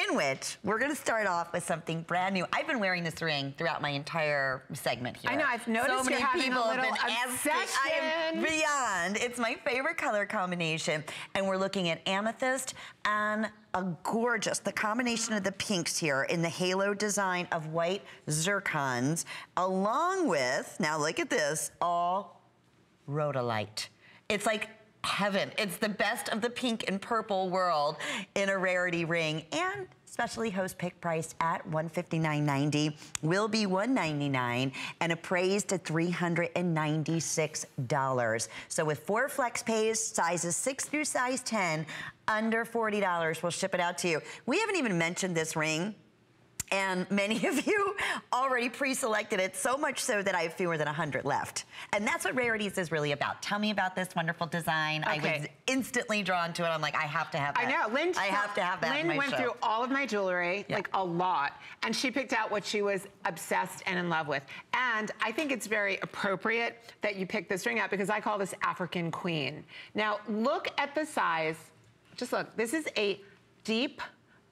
in which we're going to start off with something brand new. I've been wearing this ring throughout my entire segment here. I know, I've noticed so many people have been obsessed. I am beyond. It's my favorite color combination, and we're looking at amethyst and a gorgeous, the combination of the pinks here in the halo design of white zircons, along with, now look at this, all rhodolite. It's like heaven. It's the best of the pink and purple world in a rarity ring, and specially host pick priced at $159.90, will be $199, and appraised at $396. So with 4 flex pays, sizes 6 through size 10, under $40, we'll ship it out to you. We haven't even mentioned this ring, and many of you already pre-selected it, so much so that I have fewer than 100 left. And that's what Rarities is really about. Tell me about this wonderful design. Okay. I was instantly drawn to it. I'm like, I have to have that. I know. Lynn went through all of my jewelry, like a lot, and she picked out what she was obsessed and in love with. And I think it's very appropriate that you picked this ring out, because I call this African Queen. Now, look at the size. Just look. This is a deep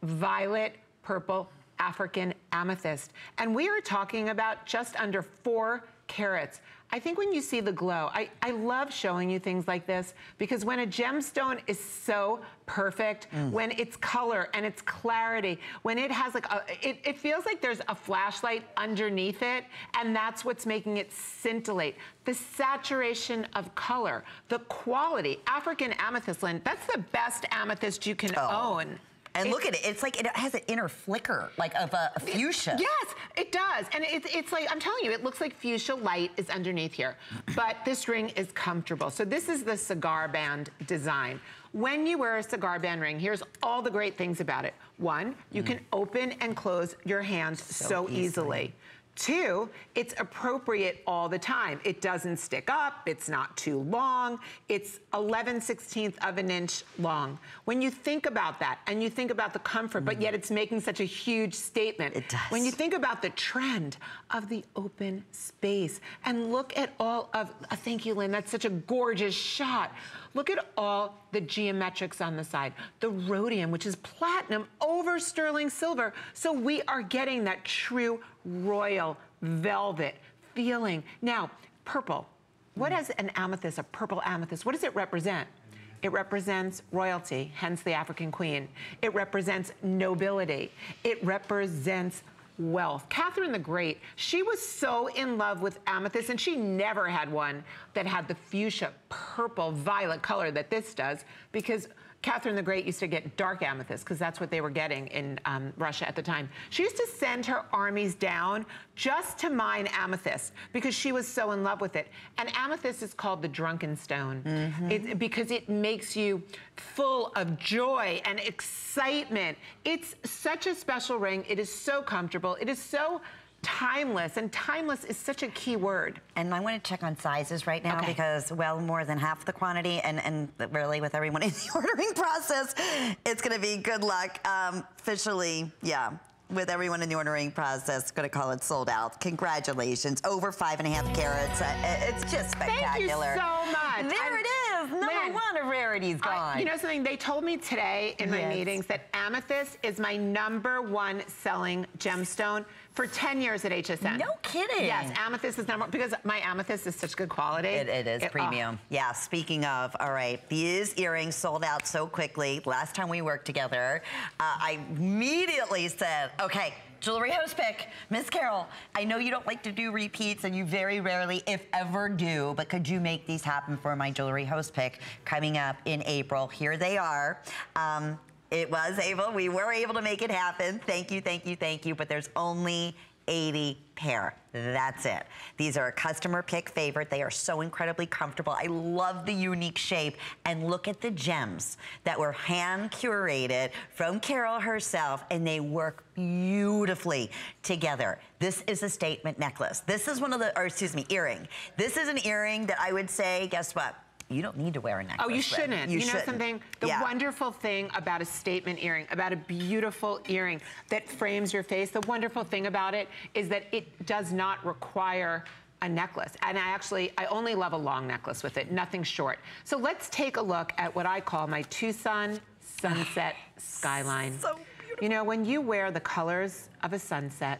violet purple African amethyst, and we are talking about just under 4 carats. I think when you see the glow, I love showing you things like this, because when a gemstone is so perfect, when its color and its clarity, when it has like, it feels like there's a flashlight underneath it, and that's what's making it scintillate. The saturation of color, the quality. African amethyst, Lynn, that's the best amethyst you can own. And look at it. It's like it has an inner flicker, like of a fuchsia. Yes, it does. And it's like, I'm telling you, it looks like fuchsia light is underneath here. But this ring is comfortable. So this is the cigar band design. When you wear a cigar band ring, here's all the great things about it. One, you can open and close your hands so easily. Two, it's appropriate all the time. It doesn't stick up, it's not too long, it's 11/16 of an inch long. When you think about that, and you think about the comfort, but yet it's making such a huge statement. It does. When you think about the trend of the open space, and look at all of, thank you, Lynn, that's such a gorgeous shot. Look at all the geometrics on the side. The rhodium, which is platinum over sterling silver. So we are getting that true royal velvet feeling. Now, purple. What does an amethyst, a purple amethyst, what does it represent? It represents royalty, hence the African Queen. It represents nobility. It represents wealth. Catherine the Great, she was so in love with amethyst, and she never had one that had the fuchsia, purple, violet color that this does, because Catherine the Great used to get dark amethyst because that's what they were getting in Russia at the time. She used to send her armies down just to mine amethyst because she was so in love with it. And amethyst is called the drunken stone because it makes you full of joy and excitement. It's such a special ring. It is so comfortable. It is so timeless, and timeless is such a key word. And I want to check on sizes right now because, well, more than half the quantity, and really with everyone in the ordering process, it's going to be good luck. Officially, yeah, with everyone in the ordering process, going to call it sold out. Congratulations. Over 5.5 carats. It's just spectacular. Thank you so much. There it is. Number one of Rarities gone. You know something? They told me today in my meetings that amethyst is my #1 selling gemstone. For 10 years at HSN. No kidding. Yes, amethyst is #1, because my amethyst is such good quality. It is premium. Yeah, speaking of, all right, these earrings sold out so quickly. Last time we worked together, I immediately said, okay, jewelry host pick, Miss Carol, I know you don't like to do repeats, and you very rarely, if ever, do, but could you make these happen for my jewelry host pick coming up in April? Here they are. It was able, we were able to make it happen. Thank you, thank you, thank you. But there's only 80 pair. That's it. These are a customer pick favorite. They are so incredibly comfortable. I love the unique shape. And look at the gems that were hand curated from Carol herself, and they work beautifully together. This is a statement necklace. This is one of the, or excuse me, earring. This is an earring that I would say, guess what? You don't need to wear a necklace. Oh, you shouldn't. You know something? The wonderful thing about a statement earring, about a beautiful earring that frames your face, the wonderful thing about it is that it does not require a necklace. And I only love a long necklace with it, nothing short. So let's take a look at what I call my Tucson sunset skyline. So beautiful. You know, when you wear the colors of a sunset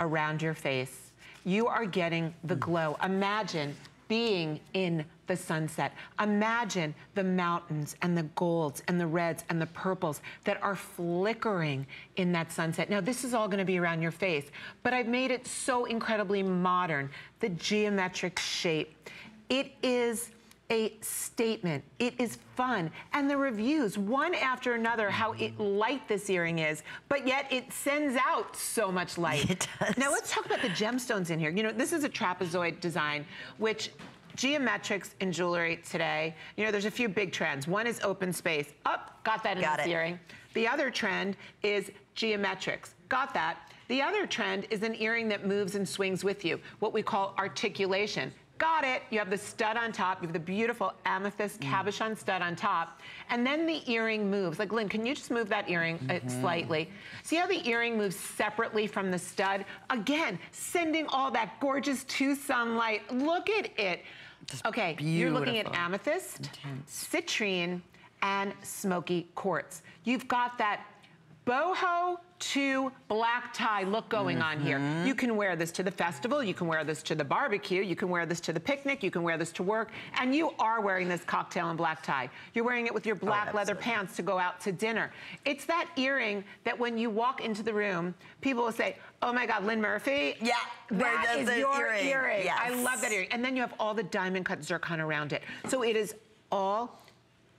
around your face, you are getting the glow. Imagine being in the sunset. Imagine the mountains and the golds and the reds and the purples that are flickering in that sunset. Now, this is all going to be around your face, but I've made it so incredibly modern. The geometric shape. It is a statement. It is fun. And the reviews, one after another, how light this earring is, but yet it sends out so much light. It does. Now let's talk about the gemstones in here. You know, this is a trapezoid design, which geometrics in jewelry today, you know, there's a few big trends. One is open space. Got that in this earring. The other trend is geometrics. Got that. The other trend is an earring that moves and swings with you, what we call articulation. Got it. You have the stud on top. You have the beautiful amethyst cabochon stud on top. And then the earring moves. Like, Lynn, can you just move that earring slightly? See how the earring moves separately from the stud? Again, sending all that gorgeous Tucson light. Look at it. Just beautiful. You're looking at amethyst, citrine, and smoky quartz. You've got that boho to black tie look going on here. You can wear this to the festival, you can wear this to the barbecue, you can wear this to the picnic, you can wear this to work, and you are wearing this cocktail and black tie. You're wearing it with your black leather pants to go out to dinner. It's that earring that when you walk into the room, people will say, oh my God, Lynn Murphy, that is your earring. Yes. I love that earring. And then you have all the diamond cut zircon around it. So it is all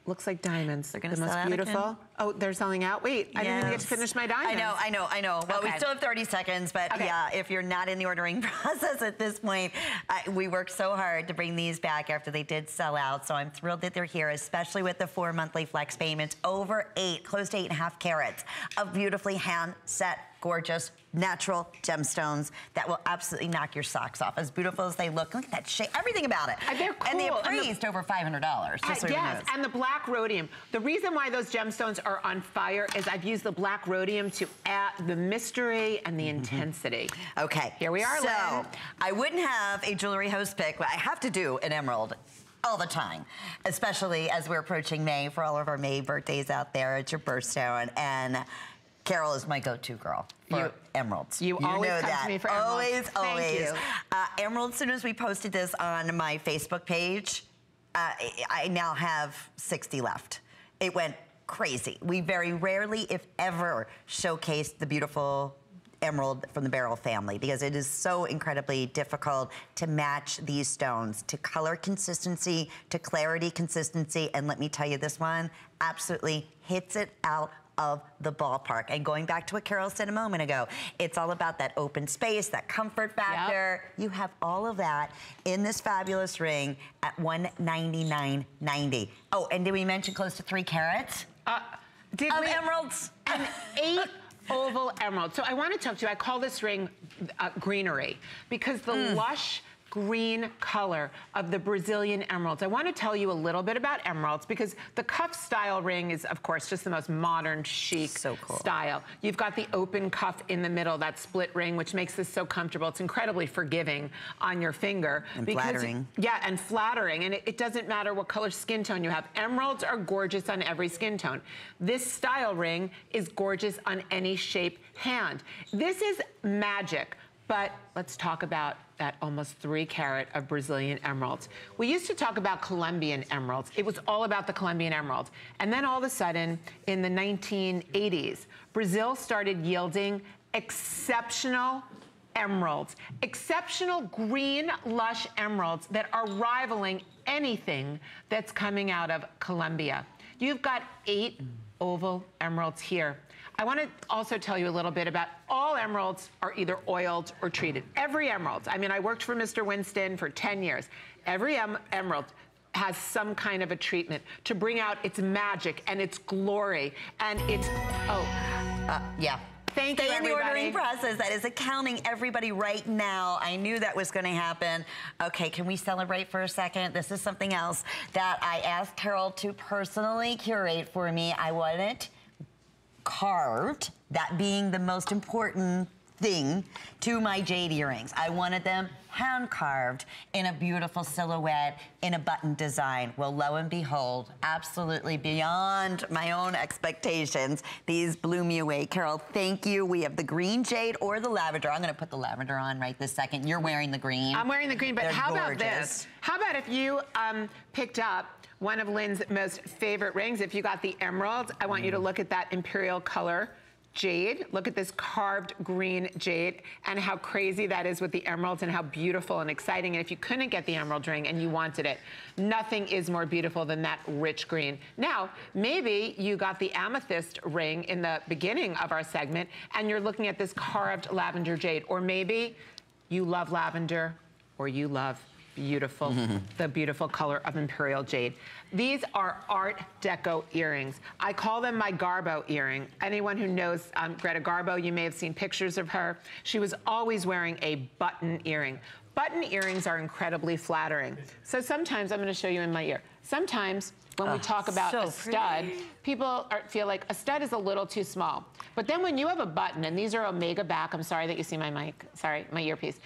Looks like diamonds. They're gonna the most sell beautiful. Out again. Oh, they're selling out. Wait, yes. I didn't even get to finish my diamonds. I know. Well, we still have 30 seconds, but yeah, if you're not in the ordering process at this point, we worked so hard to bring these back after they did sell out. So I'm thrilled that they're here, especially with the 4 monthly flex payments. Over 8, close to 8.5 carats of beautifully hand set, gorgeous, natural gemstones that will absolutely knock your socks off. As beautiful as they look, look at that shape, everything about it. They're cool. And they appraised over $500. Just so yes, and the black rhodium. The reason why those gemstones are on fire is I've used the black rhodium to add the mystery and the intensity. Okay. Here we are, Lynn. So, I wouldn't have a jewelry host pick, but I have to do an emerald. All the time, especially as we're approaching May, for all of our May birthdays out there. It's your birthstone, and Carol is my go-to girl for emeralds. You always know that. Me for always, emeralds. Always. Emeralds, as soon as we posted this on my Facebook page, I now have 60 left. It went crazy. We very rarely, if ever, showcased the beautiful emerald from the Barrel family, because it is so incredibly difficult to match these stones, to color consistency, to clarity consistency, and let me tell you, this one absolutely hits it out of the ballpark. And going back to what Carol said a moment ago, it's all about that open space, that comfort factor. Yep. You have all of that in this fabulous ring at $199.90. Oh, and did we mention close to 3 carats of emeralds? And 8 oval emerald. So I want to talk to you, I call this ring greenery, because the lush green color of the Brazilian emeralds. I want to tell you a little bit about emeralds, because the cuff style ring is, of course, just the most modern, chic style. You've got the open cuff in the middle, that split ring, which makes this so comfortable. It's incredibly forgiving on your finger. And flattering. Yeah, and flattering. And it doesn't matter what color skin tone you have. Emeralds are gorgeous on every skin tone. This style ring is gorgeous on any shape hand. This is magic. But let's talk about that almost 3 carat of Brazilian emeralds. We used to talk about Colombian emeralds. It was all about the Colombian emeralds. And then all of a sudden, in the 1980s, Brazil started yielding exceptional emeralds, exceptional green, lush emeralds that are rivaling anything that's coming out of Colombia. You've got 8 oval emeralds here. I want to also tell you a little bit about all emeralds are either oiled or treated. Every emerald. I mean, I worked for Mr. Winston for 10 years. Every emerald has some kind of a treatment to bring out its magic and its glory and its, Thank you, everybody. Stay in the ordering process. That is accounting, everybody, right now. I knew that was going to happen. Okay, can we celebrate for a second? This is something else that I asked Carol to personally curate for me. I wanted carved, that being the most important thing to my jade earrings. I wanted them hand carved in a beautiful silhouette, in a button design. Well, lo and behold, absolutely beyond my own expectations, these blew me away. Carol, thank you. We have the green jade or the lavender. I'm gonna put the lavender on right this second. You're wearing the green. I'm wearing the green, but how about this? How about if you picked up one of Lynn's most favorite rings, if you got the emerald, I want you to look at that imperial color jade. Look at this carved green jade and how crazy that is with the emeralds and how beautiful and exciting. And if you couldn't get the emerald ring and you wanted it, nothing is more beautiful than that rich green. Now, maybe you got the amethyst ring in the beginning of our segment and you're looking at this carved lavender jade, or maybe you love lavender or you love beautiful, the beautiful color of imperial jade. These are Art Deco earrings. I call them my Garbo earring. Anyone who knows Greta Garbo, you may have seen pictures of her. She was always wearing a button earring. Button earrings are incredibly flattering. So sometimes, I'm gonna show you in my ear, sometimes when we talk about a stud, people feel like a stud is a little too small. But then when you have a button, and these are omega back, I'm sorry that you see my mic, sorry, my earpiece.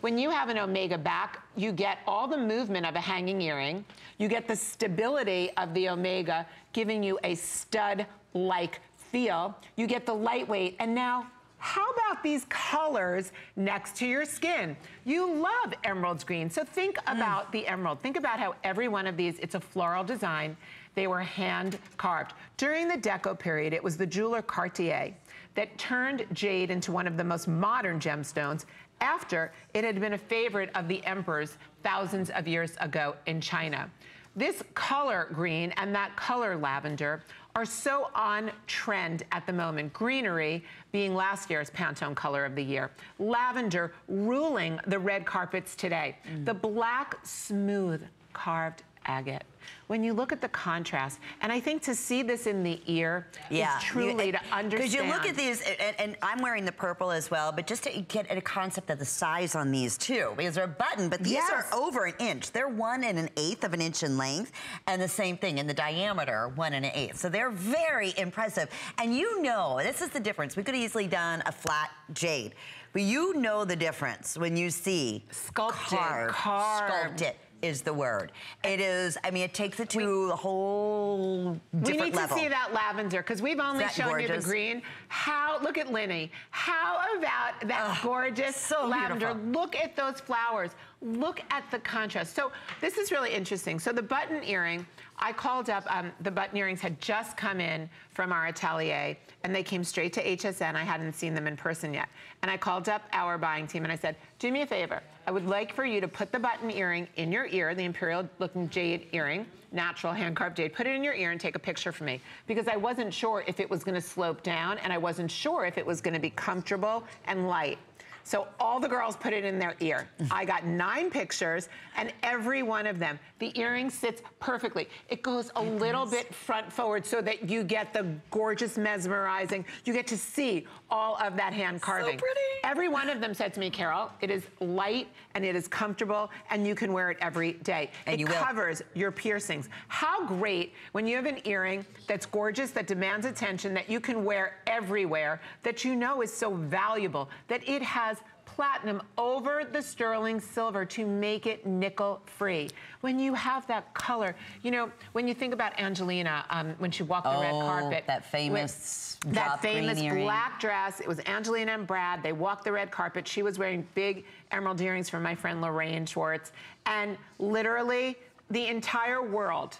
When you have an omega back, you get all the movement of a hanging earring, you get the stability of the omega, giving you a stud-like feel, you get the lightweight, and now, how about these colors next to your skin? You love emeralds green, so think about the emerald. Think about how every one of these, it's a floral design. They were hand carved. During the Deco period, it was the jeweler Cartier that turned jade into one of the most modern gemstones after it had been a favorite of the emperors thousands of years ago in China. This color green and that color lavender are so on trend at the moment. Greenery being last year's Pantone color of the year. Lavender ruling the red carpets today. The black, smooth, carved agate. When you look at the contrast, and I think to see this in the ear is truly to understand. Because you look at these, and I'm wearing the purple as well, but just to get a concept of the size on these too, because they're a button, but these are over an inch. They're 1 1/8 inches in length, and the same thing in the diameter, 1 1/8. So they're very impressive. And you know, this is the difference. We could have easily done a flat jade, but you know the difference when you see sculpted, carved. Is the word. It is, I mean, it takes it to a whole different level. We need to see that lavender, because we've only shown you the green. How, look at Linny. How about that gorgeous lavender? Look at those flowers. Look at the contrast. So this is really interesting. So the button earring, I called up, the button earrings had just come in from our atelier, and they came straight to HSN. I hadn't seen them in person yet. And I called up our buying team, and I said, do me a favor. I would like for you to put the button earring in your ear, the imperial-looking jade earring, natural hand-carved jade. Put it in your ear and take a picture for me, because I wasn't sure if it was going to slope down, and I wasn't sure if it was going to be comfortable and light. So all the girls put it in their ear. I got 9 pictures, and every one of them, the earring sits perfectly. It goes a little bit front forward so that you get the gorgeous mesmerizing. You get to see all of that hand carving. So pretty. Every one of them said to me, Carol, it is light and it is comfortable and you can wear it every day. And it covers your piercings. How great when you have an earring that's gorgeous, that demands attention, that you can wear everywhere, that you know is so valuable, that it has platinum over the sterling silver to make it nickel free. When you have that color, you know, when you think about Angelina, when she walked the red carpet, that famous black dress, it was Angelina and Brad, they walked the red carpet. She was wearing big emerald earrings from my friend Lorraine Schwartz, and literally the entire world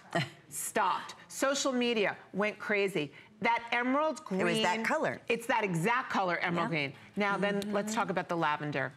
stopped. Social media went crazy. That emerald green. It was that color. It's that exact color, emerald green. Now then, let's talk about the lavender.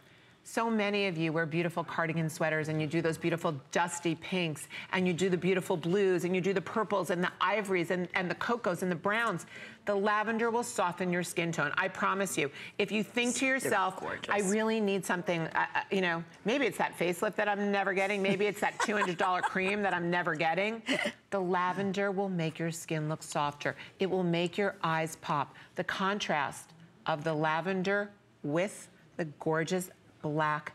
So many of you wear beautiful cardigan sweaters, and you do those beautiful dusty pinks, and you do the beautiful blues, and you do the purples, and the ivories, and the cocos, and the browns. The lavender will soften your skin tone. I promise you. If you think to yourself, I really need something, you know, maybe it's that facelift that I'm never getting, maybe it's that $200 cream that I'm never getting. The lavender will make your skin look softer. It will make your eyes pop. The contrast of the lavender with the gorgeous black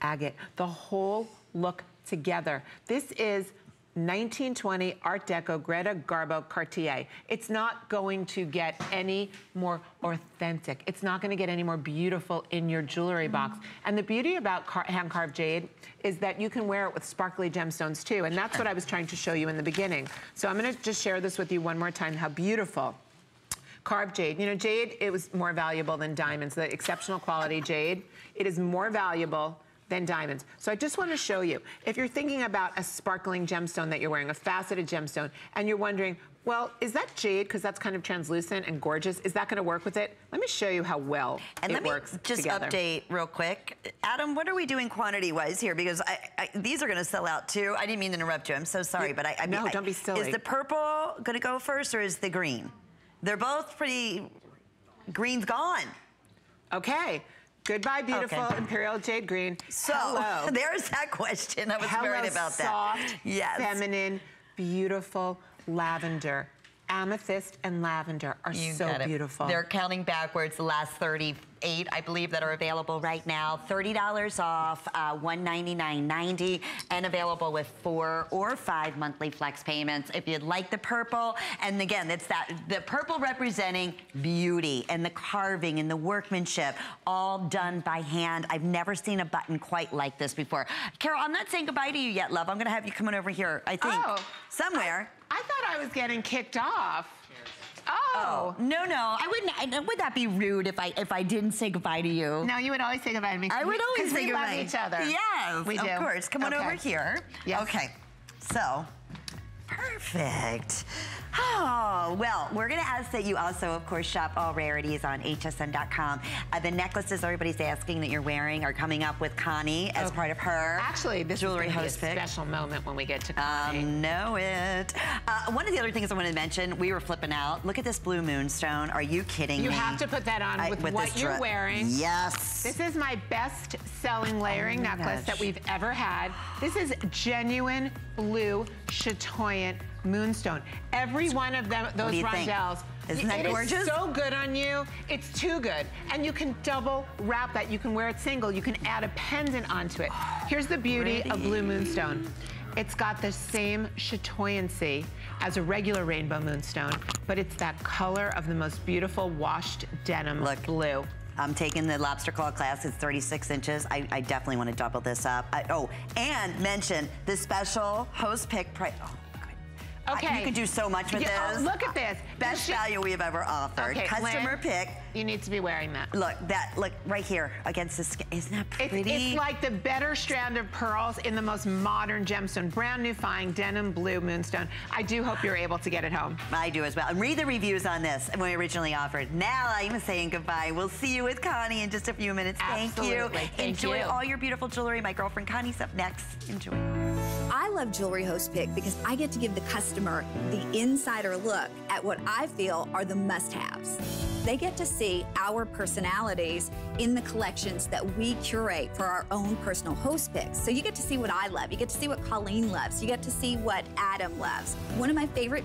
agate, the whole look together. This is 1920 Art Deco Greta Garbo Cartier. It's not going to get any more authentic. It's not going to get any more beautiful in your jewelry box. And the beauty about hand-carved jade is that you can wear it with sparkly gemstones too. And that's what I was trying to show you in the beginning. So I'm going to just share this with you one more time, how beautiful carved jade. You know, jade, it was more valuable than diamonds. The exceptional quality jade, it is more valuable than diamonds. So I just want to show you, if you're thinking about a sparkling gemstone that you're wearing, a faceted gemstone, and you're wondering, well, is that jade, because that's kind of translucent and gorgeous, is that going to work with it? Let me show you how well it works together. And let me just update real quick. Adam, what are we doing quantity-wise here? Because these are going to sell out, too. I didn't mean to interrupt you. I'm so sorry, but I mean... No, don't be silly. Is the purple going to go first, or is the green? They're both pretty... Green's gone. Okay. Goodbye, beautiful imperial jade green. So there's that question. I was worried about that. Soft, feminine, beautiful lavender. Amethyst and lavender are so beautiful. They're counting backwards, the last 38, I believe, that are available right now. $30 off, $199.90, and available with 4 or 5 monthly flex payments. If you'd like the purple, and again, it's the purple representing beauty and the carving and the workmanship, all done by hand. I've never seen a button quite like this before. Carol, I'm not saying goodbye to you yet, love. I'm going to have you come on over here, I think, somewhere. I thought I was getting kicked off. No. I wouldn't. Would that be rude if I didn't say goodbye to you? No, you would always say goodbye to me. I would always say goodbye to each other. Yes, we do. Of course. Come on over here. Yes. Okay. So, Perfect. Oh, well, we're going to ask that you also, of course, shop all Rarities on hsn.com. The necklaces everybody's asking that you're wearing are coming up with Connie as part of her actually this jewelry host pick. Special moment when we get to Connie. Know it. One of the other things I wanted to mention, we were flipping out. Look at this blue moonstone. Are you kidding me? You have to put that on with what you're wearing. Yes. This is my best-selling layering necklace that we've ever had. This is genuine blue chatoyant moonstone. Every one of them, those rondelles, isn't that gorgeous? It is so good on you. It's too good. And you can double wrap that. You can wear it single. You can add a pendant onto it. Here's the beauty of blue moonstone. It's got the same chatoyancy as a regular rainbow moonstone, but it's that color of the most beautiful washed denim blue. I'm taking the lobster claw class. It's 36 inches. I definitely want to double this up. Oh, and mention the special host pick price. Okay. You can do so much with this. Look at this. Best value we have ever offered. Okay, customer pick. You need to be wearing that. Look, look right here against the skin. Isn't that pretty? It's like the better strand of pearls in the most modern gemstone. Brand new fine denim blue moonstone. I do hope you're able to get it home. I do as well. And read the reviews on this when we originally offered. Now I'm saying goodbye. We'll see you with Connie in just a few minutes. Absolutely. Thank you. Enjoy all your beautiful jewelry. My girlfriend Connie's up next. Enjoy. I love Jewelry Host Pick because I get to give the customer the insider look at what I feel are the must-haves. They get to see our personalities in the collections that we curate for our own personal host picks. So you get to see what I love. You get to see what Colleen loves. You get to see what Adam loves. One of my favorite